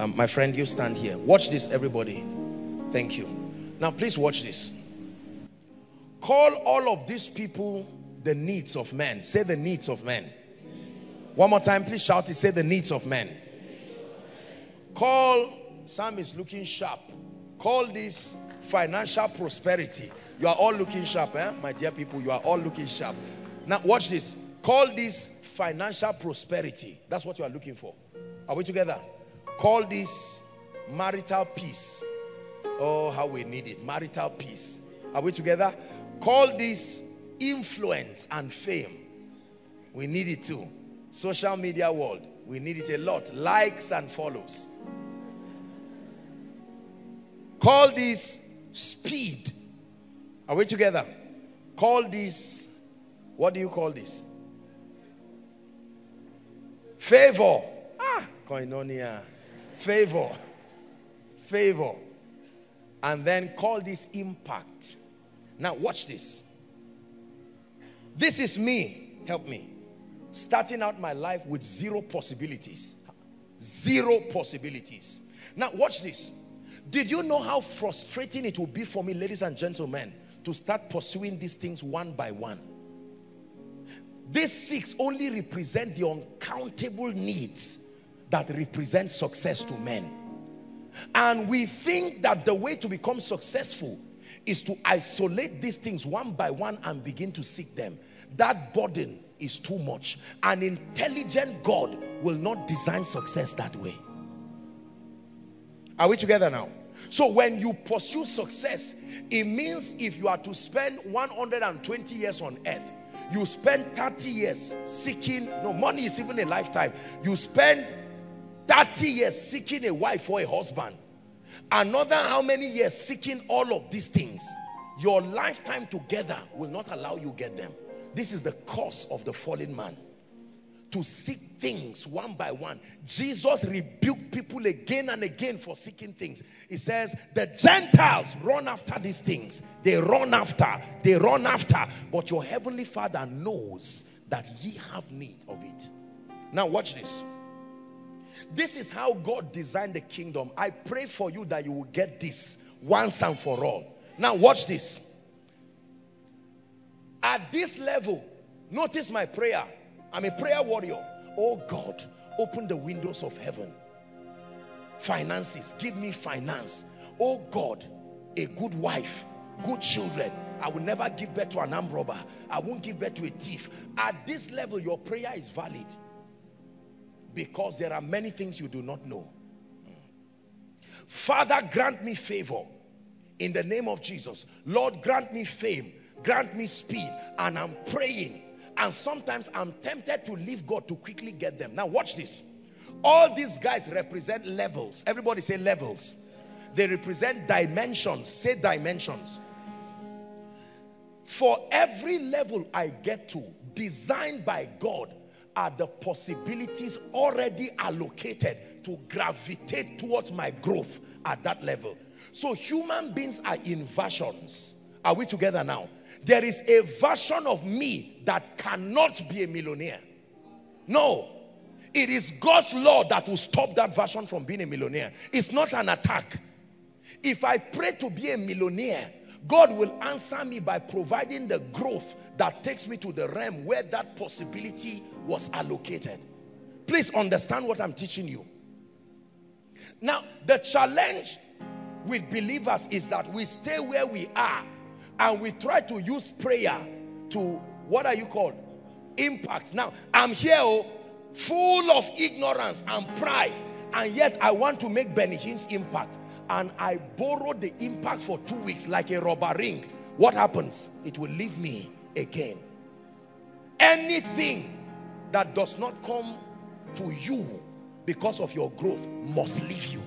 Um, my friend, you stand here. Watch this, everybody. Thank you. Now, please watch this. Call all of these people the needs of men. Say the needs of men. One more time, please shout it. Say the needs of men. Call, Sam is looking sharp. Call this financial prosperity. You are all looking sharp, eh? My dear people, you are all looking sharp. Now watch this. Call this financial prosperity. That's what you are looking for. Are we together? Call this marital peace. Oh, how we need it. Marital peace. Are we together? Call this influence and fame. We need it too. Social media world, we need it a lot. Likes and follows. Call this speed. Are we together? Call this, what do you call this? Favor. Ah, Koinonia. Favor. Favor. And then call this impact. Now watch this. This is me. Help me. Starting out my life with zero possibilities. Zero possibilities. Now watch this. Did you know how frustrating it will be for me, ladies and gentlemen, to start pursuing these things one by one? These six only represent the uncountable needs that represent success to men. And we think that the way to become successful is to isolate these things one by one and begin to seek them. That burden is too much. An intelligent God will not design success that way. Are we together now? So when you pursue success, it means if you are to spend one hundred twenty years on earth, you spend thirty years seeking, no, money is even a lifetime. You spend thirty years seeking a wife or a husband. Another how many years seeking all of these things? Your lifetime together will not allow you get them. This is the curse of the fallen man. to seek things one by one. Jesus rebuked people again and again for seeking things. He says, the Gentiles run after these things. They run after, they run after. But your heavenly Father knows that ye have need of it. Now watch this. This is how God designed the kingdom. I pray for you that you will get this once and for all. Now watch this. At this level, notice my prayer. I'm a prayer warrior. Oh God, open the windows of heaven. Finances, give me finance. Oh God, a good wife, good children. I will never give birth to an armed robber. I won't give birth to a thief. At this level, your prayer is valid. Because there are many things you do not know. Father, grant me favor in the name of Jesus. Lord, grant me fame, grant me speed. And I'm praying. And sometimes I'm tempted to leave God to quickly get them. Now watch this. All these guys represent levels. Everybody say levels. They represent dimensions. Say dimensions. For every level I get to, designed by God, are the possibilities already allocated to gravitate towards my growth at that level. So human beings are in versions. Are we together now? There is a version of me that cannot be a millionaire. No. It is God's law that will stop that version from being a millionaire. It's not an attack. If I pray to be a millionaire, God will answer me by providing the growth that takes me to the realm where that possibility was allocated. Please understand what I'm teaching you. Now, the challenge with believers is that we stay where we are and we try to use prayer to, what are you called? Impacts. Now, I'm here oh, full of ignorance and pride, and yet I want to make Benny Hinn's impact. And I borrowed the impact for two weeks like a rubber ring. What happens? It will leave me again. Anything that does not come to you because of your growth must leave you.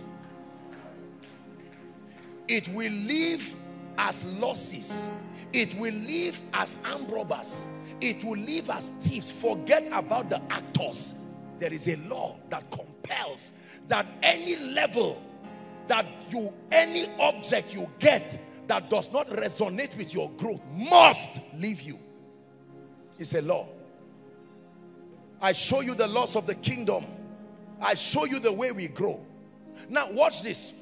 It will leave as losses. It will leave as armed robbers. It will leave as thieves. Forget about the actors. There is a law that compels that any level that you, any object you get that does not resonate with your growth must leave you. It's a law. I show you the laws of the kingdom. I show you the way we grow. Now watch this.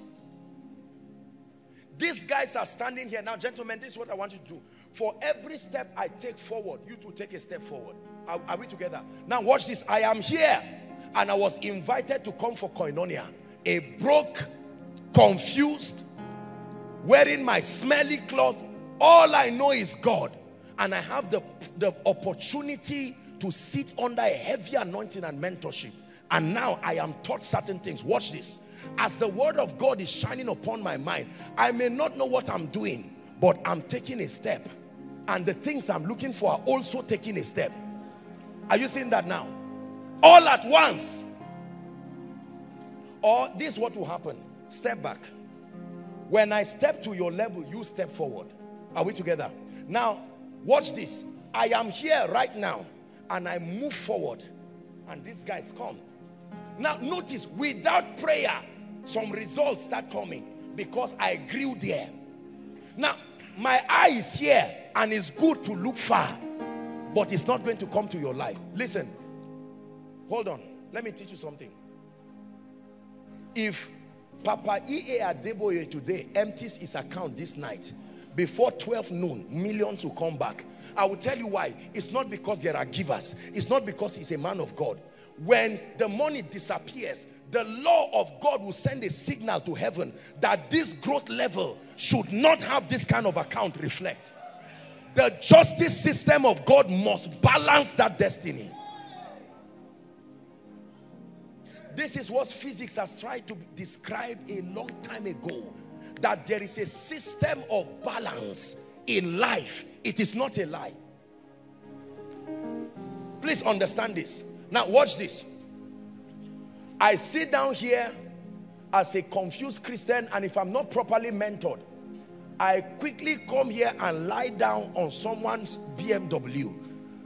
These guys are standing here. Now gentlemen, this is what I want you to do. For every step I take forward, you two take a step forward. Are, are we together? Now watch this. I am here and I was invited to come for Koinonia. A broke, confused, wearing my smelly cloth. All I know is God. And I have the, the opportunity to sit under a heavy anointing and mentorship. And now I am taught certain things. Watch this. As the word of God is shining upon my mind, I may not know what I'm doing, but I'm taking a step. And the things I'm looking for are also taking a step. Are you seeing that now? All at once. Or this is what will happen. Step back. When I step to your level, you step forward. Are we together? Now, watch this. I am here right now, and I move forward. And these guys come. Now, notice, without prayer, some results start coming because I grew there. Now, my eye is here, and it's good to look far, but it's not going to come to your life. Listen. Hold on. Let me teach you something. If Papa E A Adeboye today empties his account this night, before twelve noon, millions will come back. I will tell you why. It's not because there are givers. It's not because he's a man of God. When the money disappears, the law of God will send a signal to heaven that this growth level should not have this kind of account reflect. The justice system of God must balance that destiny. This is what physics has tried to describe a long time ago. That there is a system of balance in life. It is not a lie. Please understand this. Now watch this. I sit down here as a confused Christian, and if I'm not properly mentored, I quickly come here and lie down on someone's B M W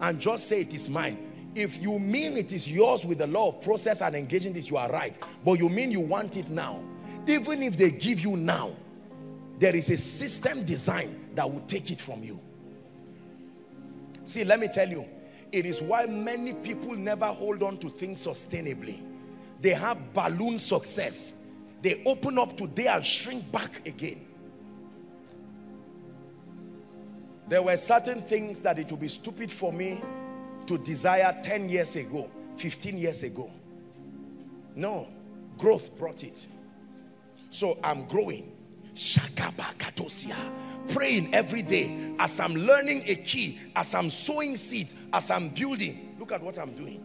and just say it is mine. If you mean it is yours with the law of process and engaging this, you are right. But you mean you want it now. Even if they give you now, there is a system design that will take it from you. See, let me tell you, it is why many people never hold on to things sustainably. They have balloon success. They open up today and shrink back again. There were certain things that it would be stupid for me to desire ten years ago, fifteen years ago. No, growth brought it. So I'm growing. Praying every day. As I'm learning a key, as I'm sowing seeds, as I'm building. Look at what I'm doing.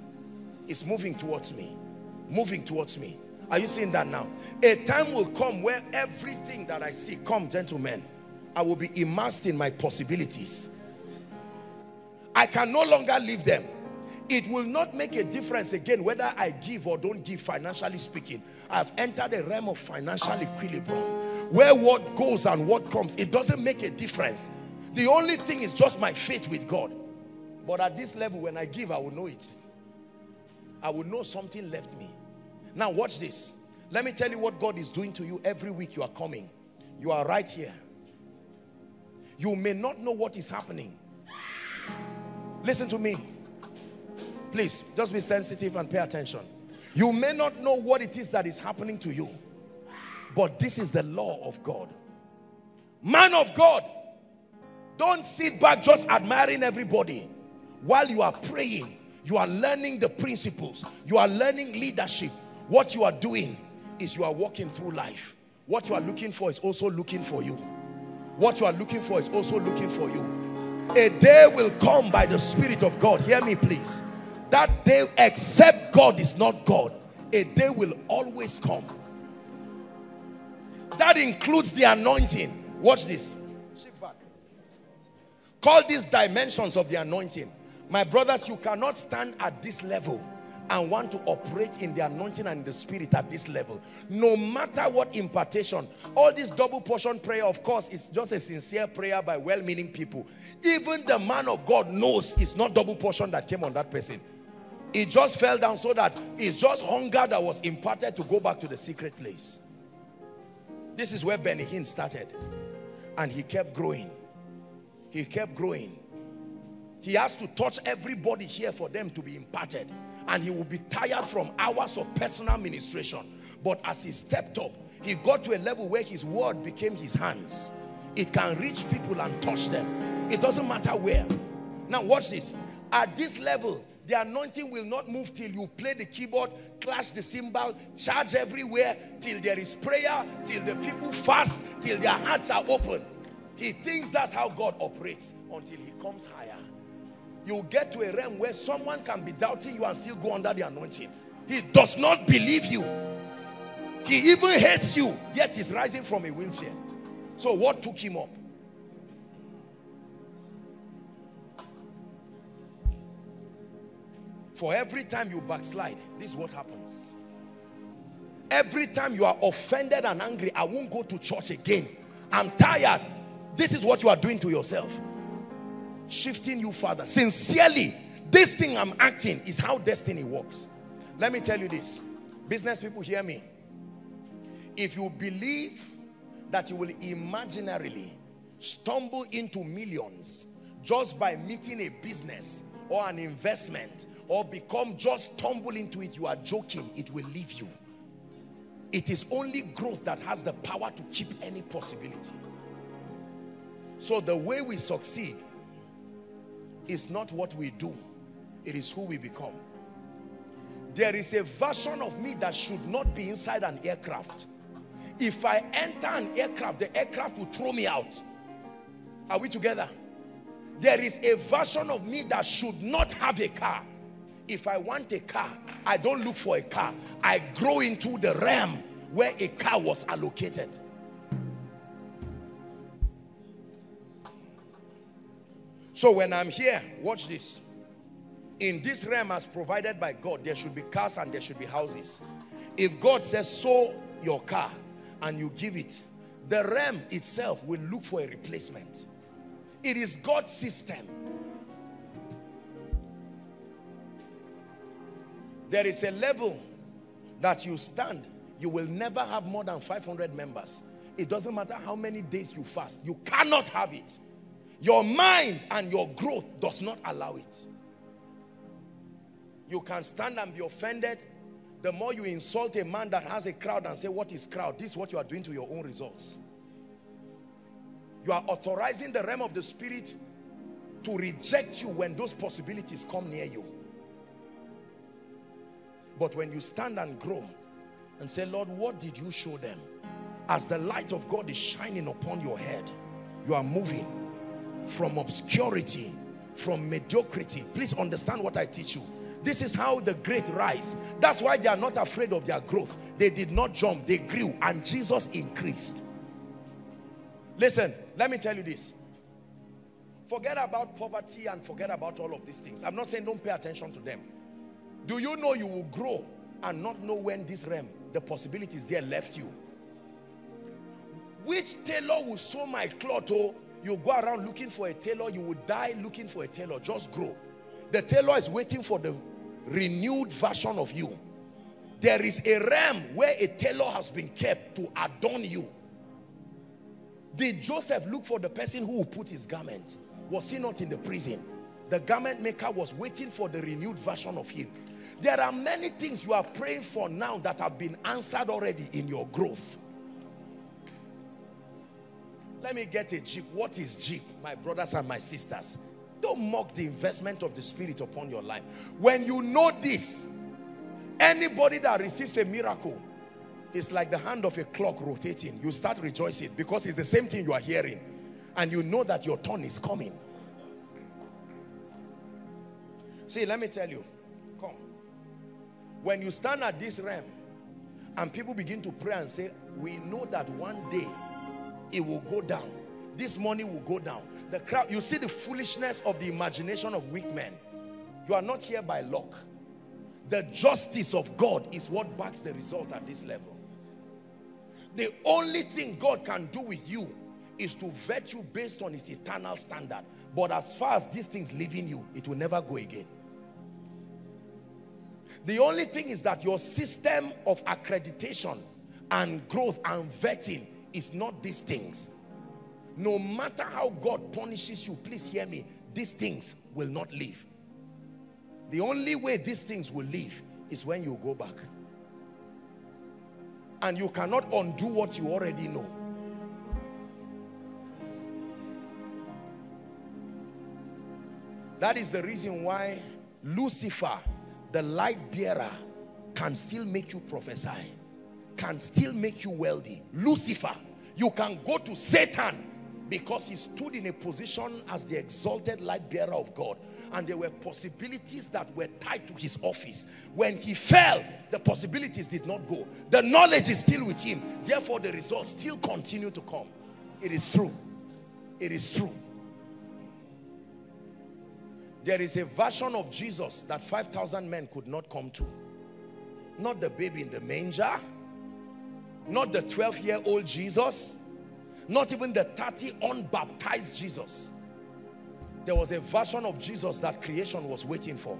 It's moving towards me. Moving towards me. Are you seeing that now? A time will come where everything that I see, come gentlemen, I will be immersed in my possibilities. I can no longer leave them. It will not make a difference again whether I give or don't give, financially speaking. I've entered a realm of financial equilibrium where what goes and what comes, it doesn't make a difference. The only thing is just my faith with God. But at this level, when I give, I will know it. I will know something left me. Now watch this. Let me tell you what God is doing to you every week you are coming. You are right here. You may not know what is happening. Listen to me. Please, just be sensitive and pay attention. You may not know what it is that is happening to you. But this is the law of God. Man of God, don't sit back just admiring everybody. While you are praying, you are learning the principles. You are learning leadership. What you are doing is you are walking through life. What you are looking for is also looking for you. What you are looking for is also looking for you. A day will come by the Spirit of God. Hear me, please. That day, except God is not God, a day will always come. That includes the anointing. Watch this. Shift back. Call these dimensions of the anointing. My brothers, you cannot stand at this level and want to operate in the anointing and the Spirit at this level. No matter what impartation, all this double portion prayer, of course, is just a sincere prayer by well-meaning people. Even the man of God knows it's not double portion that came on that person. It just fell down so that it's just hunger that was imparted to go back to the secret place. This is where Benny Hinn started. And he kept growing. He kept growing. He has to touch everybody here for them to be imparted. And he will be tired from hours of personal ministration. But as he stepped up, he got to a level where his word became his hands. It can reach people and touch them. It doesn't matter where. Now watch this. At this level, the anointing will not move till you play the keyboard, clash the cymbal, charge everywhere, till there is prayer, till the people fast, till their hearts are open. He thinks that's how God operates until he comes higher. You get to a realm where someone can be doubting you and still go under the anointing. He does not believe you. He even hates you, yet he's rising from a wheelchair. So what took him up? For every time you backslide, this is what happens. Every time you are offended and angry, I won't go to church again. I'm tired. This is what you are doing to yourself. Shifting you further. Sincerely, this thing I'm acting is how destiny works. Let me tell you this. Business people, hear me. If you believe that you will imaginarily stumble into millions just by meeting a business or an investment, or become just stumble into it, you are joking. It will leave you. It is only growth that has the power to keep any possibility. So the way we succeed is not what we do, it is who we become. There is a version of me that should not be inside an aircraft. If I enter an aircraft, the aircraft will throw me out. Are we together? There is a version of me that should not have a car. If I want a car, I don't look for a car. I grow into the realm where a car was allocated. So when I'm here, watch this. In this realm as provided by God, there should be cars and there should be houses. If God says, sow your car and you give it, the realm itself will look for a replacement. It is God's system. There is a level that you stand. You will never have more than five hundred members. It doesn't matter how many days you fast. You cannot have it. Your mind and your growth does not allow it. You can stand and be offended. The more you insult a man that has a crowd and say, what is crowd? This is what you are doing to your own results. You are authorizing the realm of the spirit to reject you when those possibilities come near you. But when you stand and grow and say, Lord, what did you show them? As the light of God is shining upon your head, you are moving from obscurity, from mediocrity. Please understand what I teach you. This is how the great rise. That's why they are not afraid of their growth. They did not jump, they grew, and Jesus increased. Listen, let me tell you this. Forget about poverty and forget about all of these things. I'm not saying don't pay attention to them. Do you know you will grow and not know when this realm, the possibilities there, left you? Which tailor will sew my cloth? Oh, you go around looking for a tailor, you will die looking for a tailor. Just grow. The tailor is waiting for the renewed version of you. There is a realm where a tailor has been kept to adorn you. Did Joseph look for the person who will put his garment? Was he not in the prison? The garment maker was waiting for the renewed version of him. There are many things you are praying for now that have been answered already in your growth. Let me get a jeep. What is jeep, my brothers and my sisters? Don't mock the investment of the Spirit upon your life. When you know this, anybody that receives a miracle, it's like the hand of a clock rotating. You start rejoicing because it's the same thing you are hearing. And you know that your turn is coming. See, let me tell you. Come. When you stand at this realm and people begin to pray and say, we know that one day it will go down. This money will go down. The crowd, you see the foolishness of the imagination of weak men. You are not here by luck. The justice of God is what backs the result at this level. The only thing God can do with you is to vet you based on his eternal standard. But as far as these things leaving you, it will never go again. The only thing is that your system of accreditation and growth and vetting is not these things. No matter how God punishes you, please hear me, these things will not leave. The only way these things will leave is when you go back. And you cannot undo what you already know. That is the reason why Lucifer, the light bearer, can still make you prophesy, can still make you wealthy. Lucifer, you can go to Satan because he stood in a position as the exalted light bearer of God. And there were possibilities that were tied to his office. When he fell, the possibilities did not go. The knowledge is still with him. Therefore, the results still continue to come. It is true. It is true. There is a version of Jesus that five thousand men could not come to. Not the baby in the manger. Not the twelve-year-old Jesus. Not even the thirty unbaptized Jesus. There was a version of Jesus that creation was waiting for.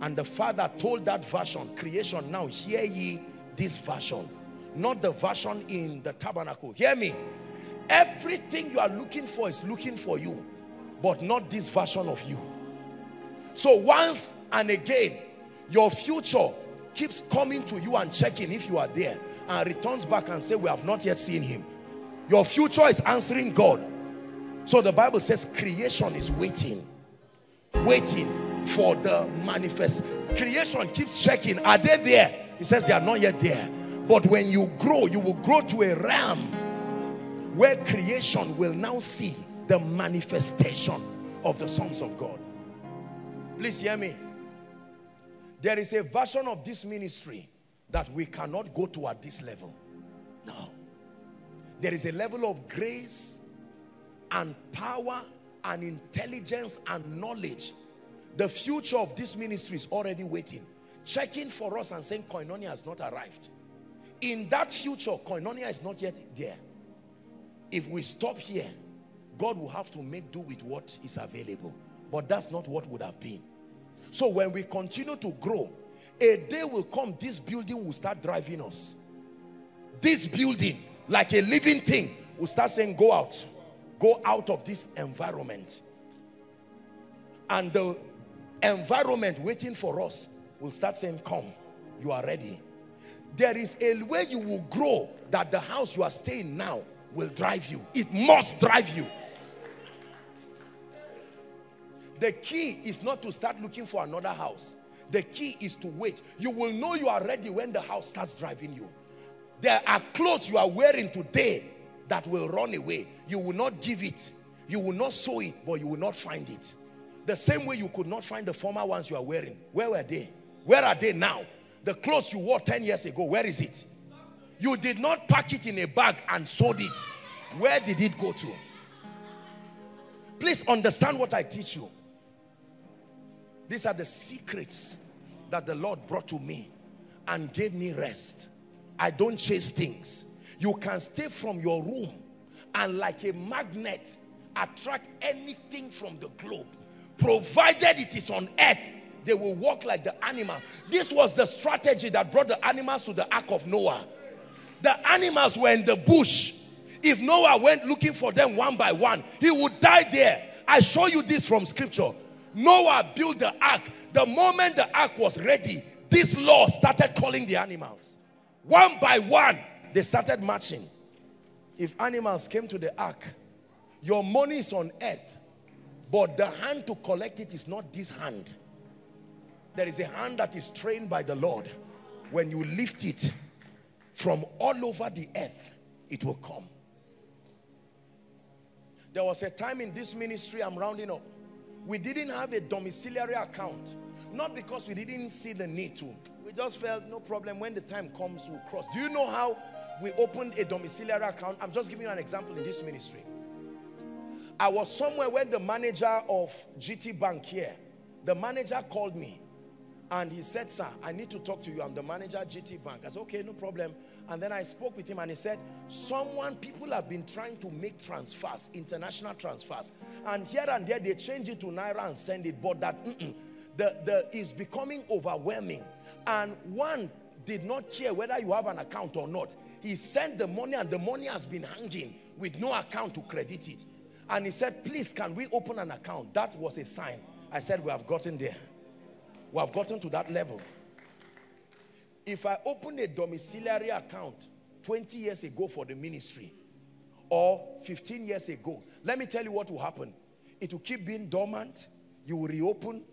And the Father told that version, creation, now hear ye this version. Not the version in the tabernacle. Hear me. Everything you are looking for is looking for you. But not this version of you. So once and again, your future keeps coming to you and checking if you are there. And returns back and say, we have not yet seen him. Your future is answering God. So the Bible says creation is waiting. Waiting for the manifest. Creation keeps checking. Are they there? He says they are not yet there. But when you grow, you will grow to a realm where creation will now see the manifestation of the sons of God. Please hear me. There is a version of this ministry that we cannot go to at this level. No. There is a level of grace and power and intelligence and knowledge. The future of this ministry is already waiting, checking for us and saying Koinonia has not arrived. In that future, Koinonia is not yet there. If we stop here, God will have to make do with what is available. But that's not what would have been. So when we continue to grow, A day will come, this building will start driving us. This building, like a living thing, will start saying, go out. Go out of this environment. And the environment waiting for us will start saying, come, you are ready. There is a way you will grow that the house you are staying now will drive you. It must drive you. The key is not to start looking for another house. The key is to wait. You will know you are ready when the house starts driving you. There are clothes you are wearing today that will run away. You will not give it. You will not sew it, but you will not find it. The same way you could not find the former ones you are wearing. Where were they? Where are they now? The clothes you wore ten years ago, where is it? You did not pack it in a bag and sold it. Where did it go to? Please understand what I teach you. These are the secrets that the Lord brought to me and gave me rest. I don't chase things. You can stay from your room and like a magnet attract anything from the globe. Provided it is on earth, they will walk like the animals. This was the strategy that brought the animals to the ark of Noah. The animals were in the bush. If Noah went looking for them one by one, he would die there. I show you this from scripture. Noah built the ark. The moment the ark was ready, this law started calling the animals. One by one, they started marching. If animals came to the ark, your money is on earth, but the hand to collect it is not this hand. There is a hand that is trained by the Lord. When you lift it from all over the earth, it will come. There was a time in this ministry, I'm rounding up, we didn't have a domiciliary account. Not because we didn't see the need to. We just felt, no problem, when the time comes, we'll cross. Do you know how we opened a domiciliary account? I'm just giving you an example in this ministry. I was somewhere when the manager of G T Bank here, the manager called me and he said, sir, I need to talk to you. I'm the manager at G T Bank. I said, okay, no problem. And then I spoke with him and he said, someone, people have been trying to make transfers, international transfers. And here and there, they change it to Naira and send it. But that mm-mm, the, the, is becoming overwhelming. And one did not care whether you have an account or not. He sent the money and the money has been hanging with no account to credit it. And he said, please, can we open an account? That was a sign. I said, we have gotten there. We have gotten to that level. If I opened a domiciliary account twenty years ago for the ministry or fifteen years ago, let me tell you what will happen. It will keep being dormant. You will reopen,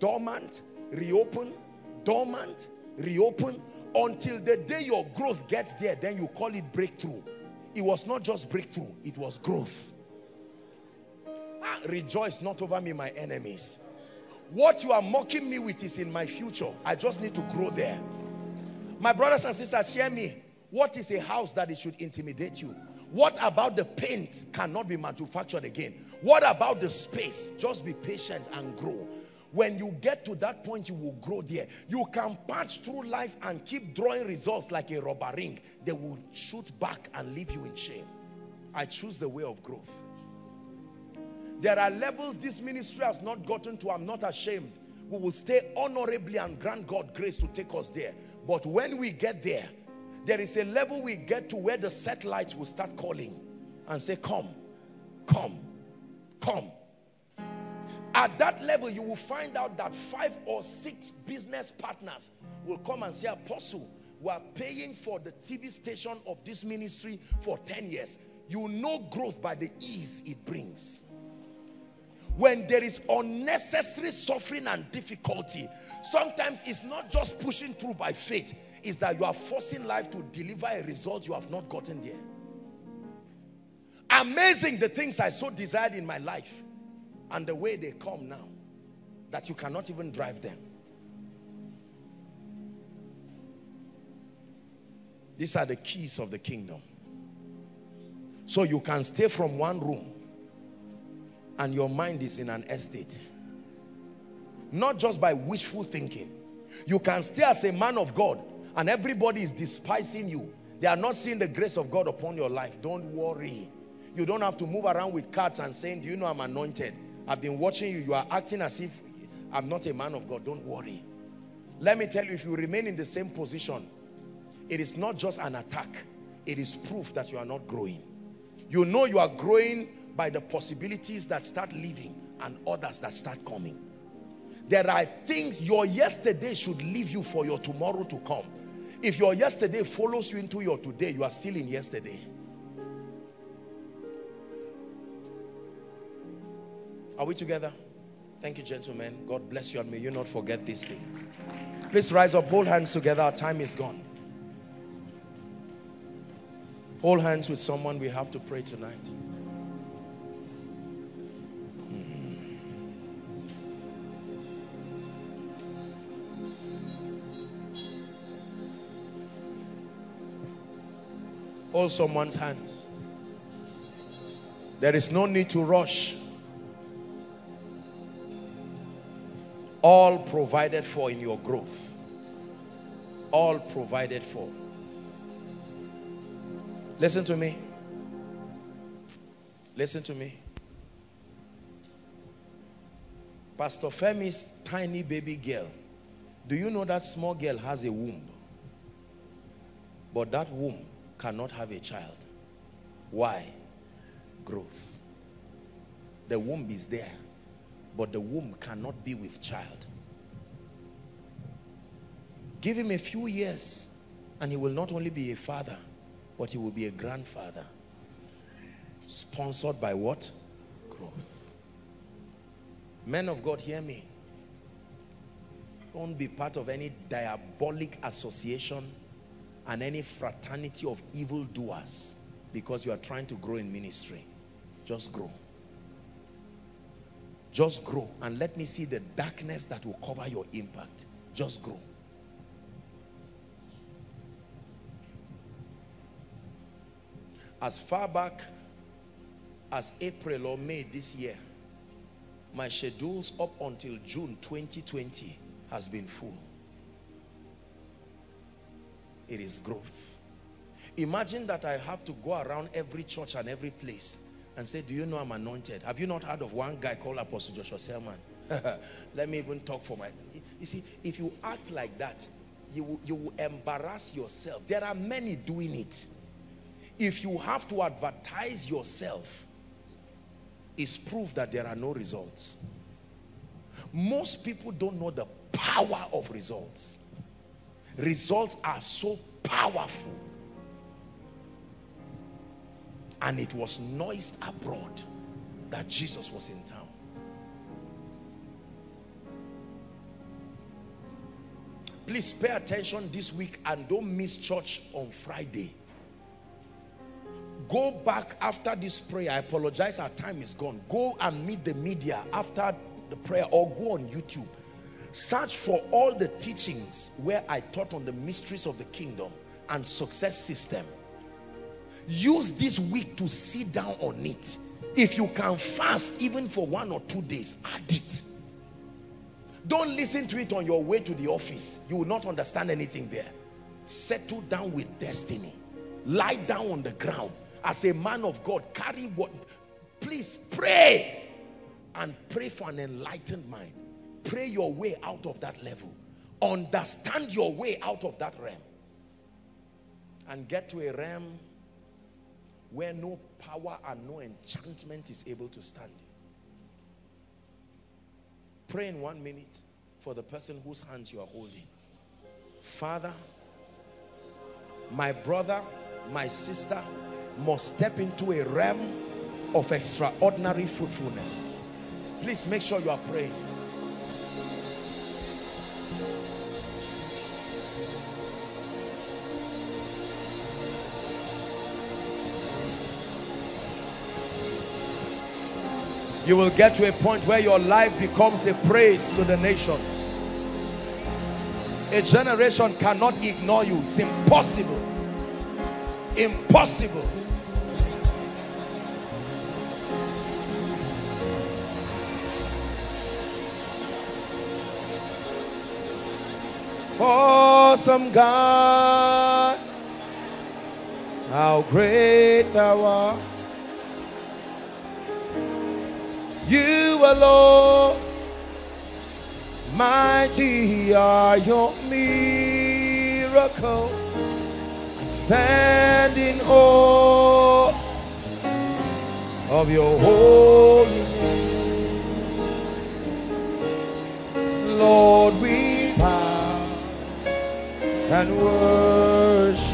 dormant, reopen, dormant, reopen, until the day your growth gets there, then you call it breakthrough. It was not just breakthrough, it was growth. Ah, rejoice not over me, my enemies. What you are mocking me with is in my future. I just need to grow there. My brothers and sisters, hear me. What is a house that it should intimidate you? What about the paint cannot be manufactured again? What about the space? Just be patient and grow. When you get to that point, you will grow there. You can patch through life and keep drawing results like a rubber ring. They will shoot back and leave you in shame. I choose the way of growth. There are levels this ministry has not gotten to. I'm not ashamed. We will stay honorably and grant God grace to take us there. But when we get there, there is a level we get to where the satellites will start calling and say, come, come, come. At that level, you will find out that five or six business partners will come and say, Apostle, we are paying for the T V station of this ministry for ten years. You know growth by the ease it brings. When there is unnecessary suffering and difficulty, sometimes it's not just pushing through by faith, it's that you are forcing life to deliver a result you have not gotten there. Amazing, the things I so desired in my life and the way they come now, that you cannot even drive them. These are the keys of the kingdom. So you can stay from one room and your mind is in an estate. Not just by wishful thinking. You can stay as a man of God and everybody is despising you. They are not seeing the grace of God upon your life. Don't worry. You don't have to move around with cards and saying, do you know I'm anointed? I've been watching you. You are acting as if I'm not a man of God. Don't worry. Let me tell you, if you remain in the same position, it is not just an attack, it is proof that you are not growing. You know you are growing by the possibilities that start leaving and others that start coming. There are things your yesterday should leave you for your tomorrow to come. If your yesterday follows you into your today, you are still in yesterday. Are we together? Thank you, gentlemen. God bless you, and may you not forget this thing. Please rise up, hold hands together. Our time is gone. Hold hands with someone. We have to pray tonight. Hold someone's hands. There is no need to rush. All provided for in your growth. All provided for. Listen to me. Listen to me. Pastor Femi's tiny baby girl. Do you know that small girl has a womb? But that womb cannot have a child. Why? Growth. The womb is there, but the womb cannot be with child. Give him a few years and he will not only be a father, but he will be a grandfather. Sponsored by what? Growth. Men of God, hear me. Don't be part of any diabolic association and any fraternity of evildoers because you are trying to grow in ministry. Just grow. Just grow, and let me see the darkness that will cover your impact. Just grow. As far back as April or May this year, my schedules up until June twenty twenty has been full. It is growth. Imagine that I have to go around every church and every place and say, do you know I'm anointed? Have you not heard of one guy called Apostle Joshua Selman? Let me even talk for my... You see, if you act like that, you will, you will embarrass yourself. There are many doing it. If you have to advertise yourself, it's proof that there are no results. Most people don't know the power of results. Results are so powerful. And it was noised abroad that Jesus was in town. Please pay attention this week and don't miss church on Friday. Go back after this prayer. I apologize, our time is gone. Go and meet the media after the prayer, or go on YouTube. Search for all the teachings where I taught on the mysteries of the kingdom and success system. Use this week to sit down on it. If you can fast even for one or two days, add it. Don't listen to it on your way to the office. You will not understand anything there. Settle down with destiny. Lie down on the ground. As a man of God, carry what... Please pray. And pray for an enlightened mind. Pray your way out of that level. Understand your way out of that realm. And get to a realm where no power and no enchantment is able to stand. Pray in one minute for the person whose hands you are holding. Father, my brother, my sister must step into a realm of extraordinary fruitfulness. Please make sure you are praying. You will get to a point where your life becomes a praise to the nations. A generation cannot ignore you. It's impossible. Impossible. Awesome God, how great thou art. You alone, Mighty are your miracles. I stand in awe of your holy name. Lord, we bow and worship.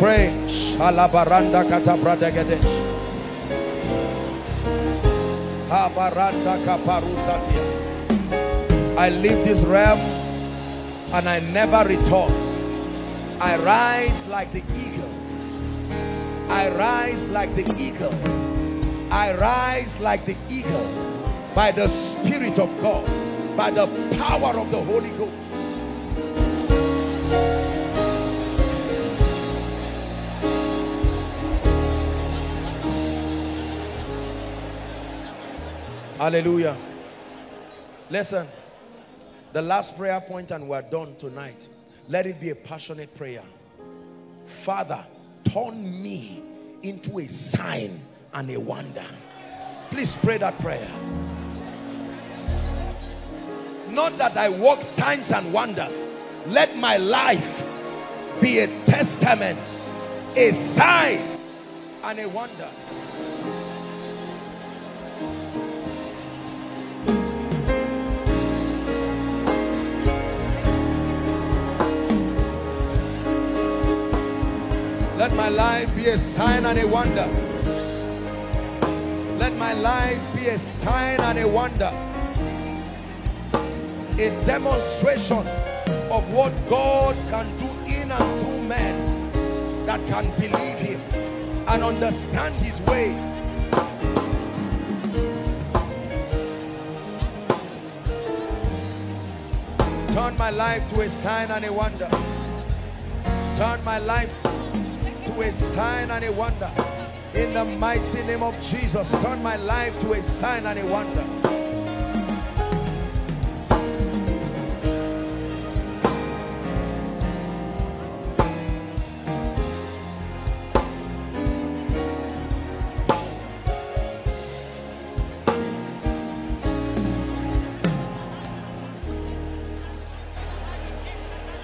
Praise Alabaranda Katabradegadesh Habaranda Kaparusatia. I leave this realm and I never return. I rise like the eagle. I rise like the eagle. I rise like the eagle by the Spirit of God, by the power of the Holy Ghost. Hallelujah. Listen, the last prayer point and we're done tonight. Let it be a passionate prayer. Father, turn me into a sign and a wonder. Please pray that prayer. Not that I work signs and wonders. Let my life be a testament, a sign and a wonder. Let my life be a sign and a wonder. Let my life be a sign and a wonder. A demonstration of what God can do in and through men that can believe Him and understand His ways. Turn my life to a sign and a wonder. Turn my life to a sign and a wonder. In the mighty name of Jesus, turn my life to a sign and a wonder.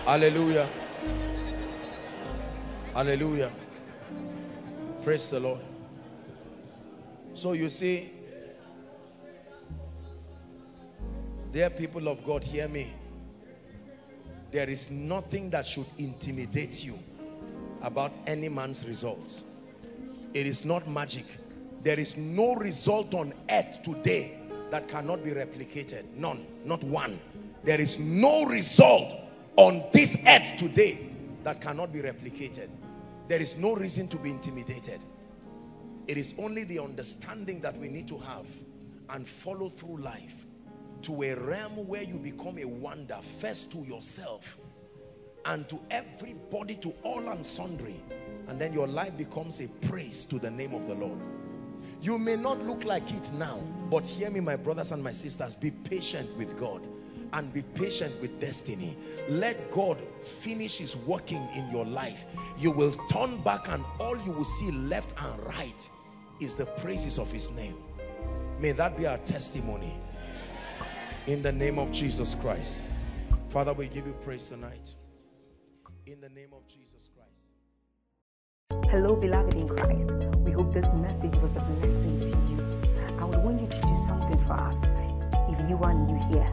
Hallelujah. Hallelujah. Praise the Lord. So you see, dear people of God, hear me. There is nothing that should intimidate you about any man's results. It is not magic. There is no result on earth today that cannot be replicated. None, not one. There is no result on this earth today that cannot be replicated. There is no reason to be intimidated. It is only the understanding that we need to have and follow through life to a realm where you become a wonder, first to yourself and to everybody, to all and sundry, and then your life becomes a praise to the name of the Lord. You may not look like it now, but hear me, my brothers and my sisters, be patient with God and be patient with destiny. Let God finish His working in your life. You will turn back and all you will see left and right is the praises of His name. May that be our testimony. In the name of Jesus Christ. Father, we give you praise tonight. In the name of Jesus Christ. Hello, beloved in Christ. We hope this message was a blessing to you. I would want you to do something for us. If you are new here,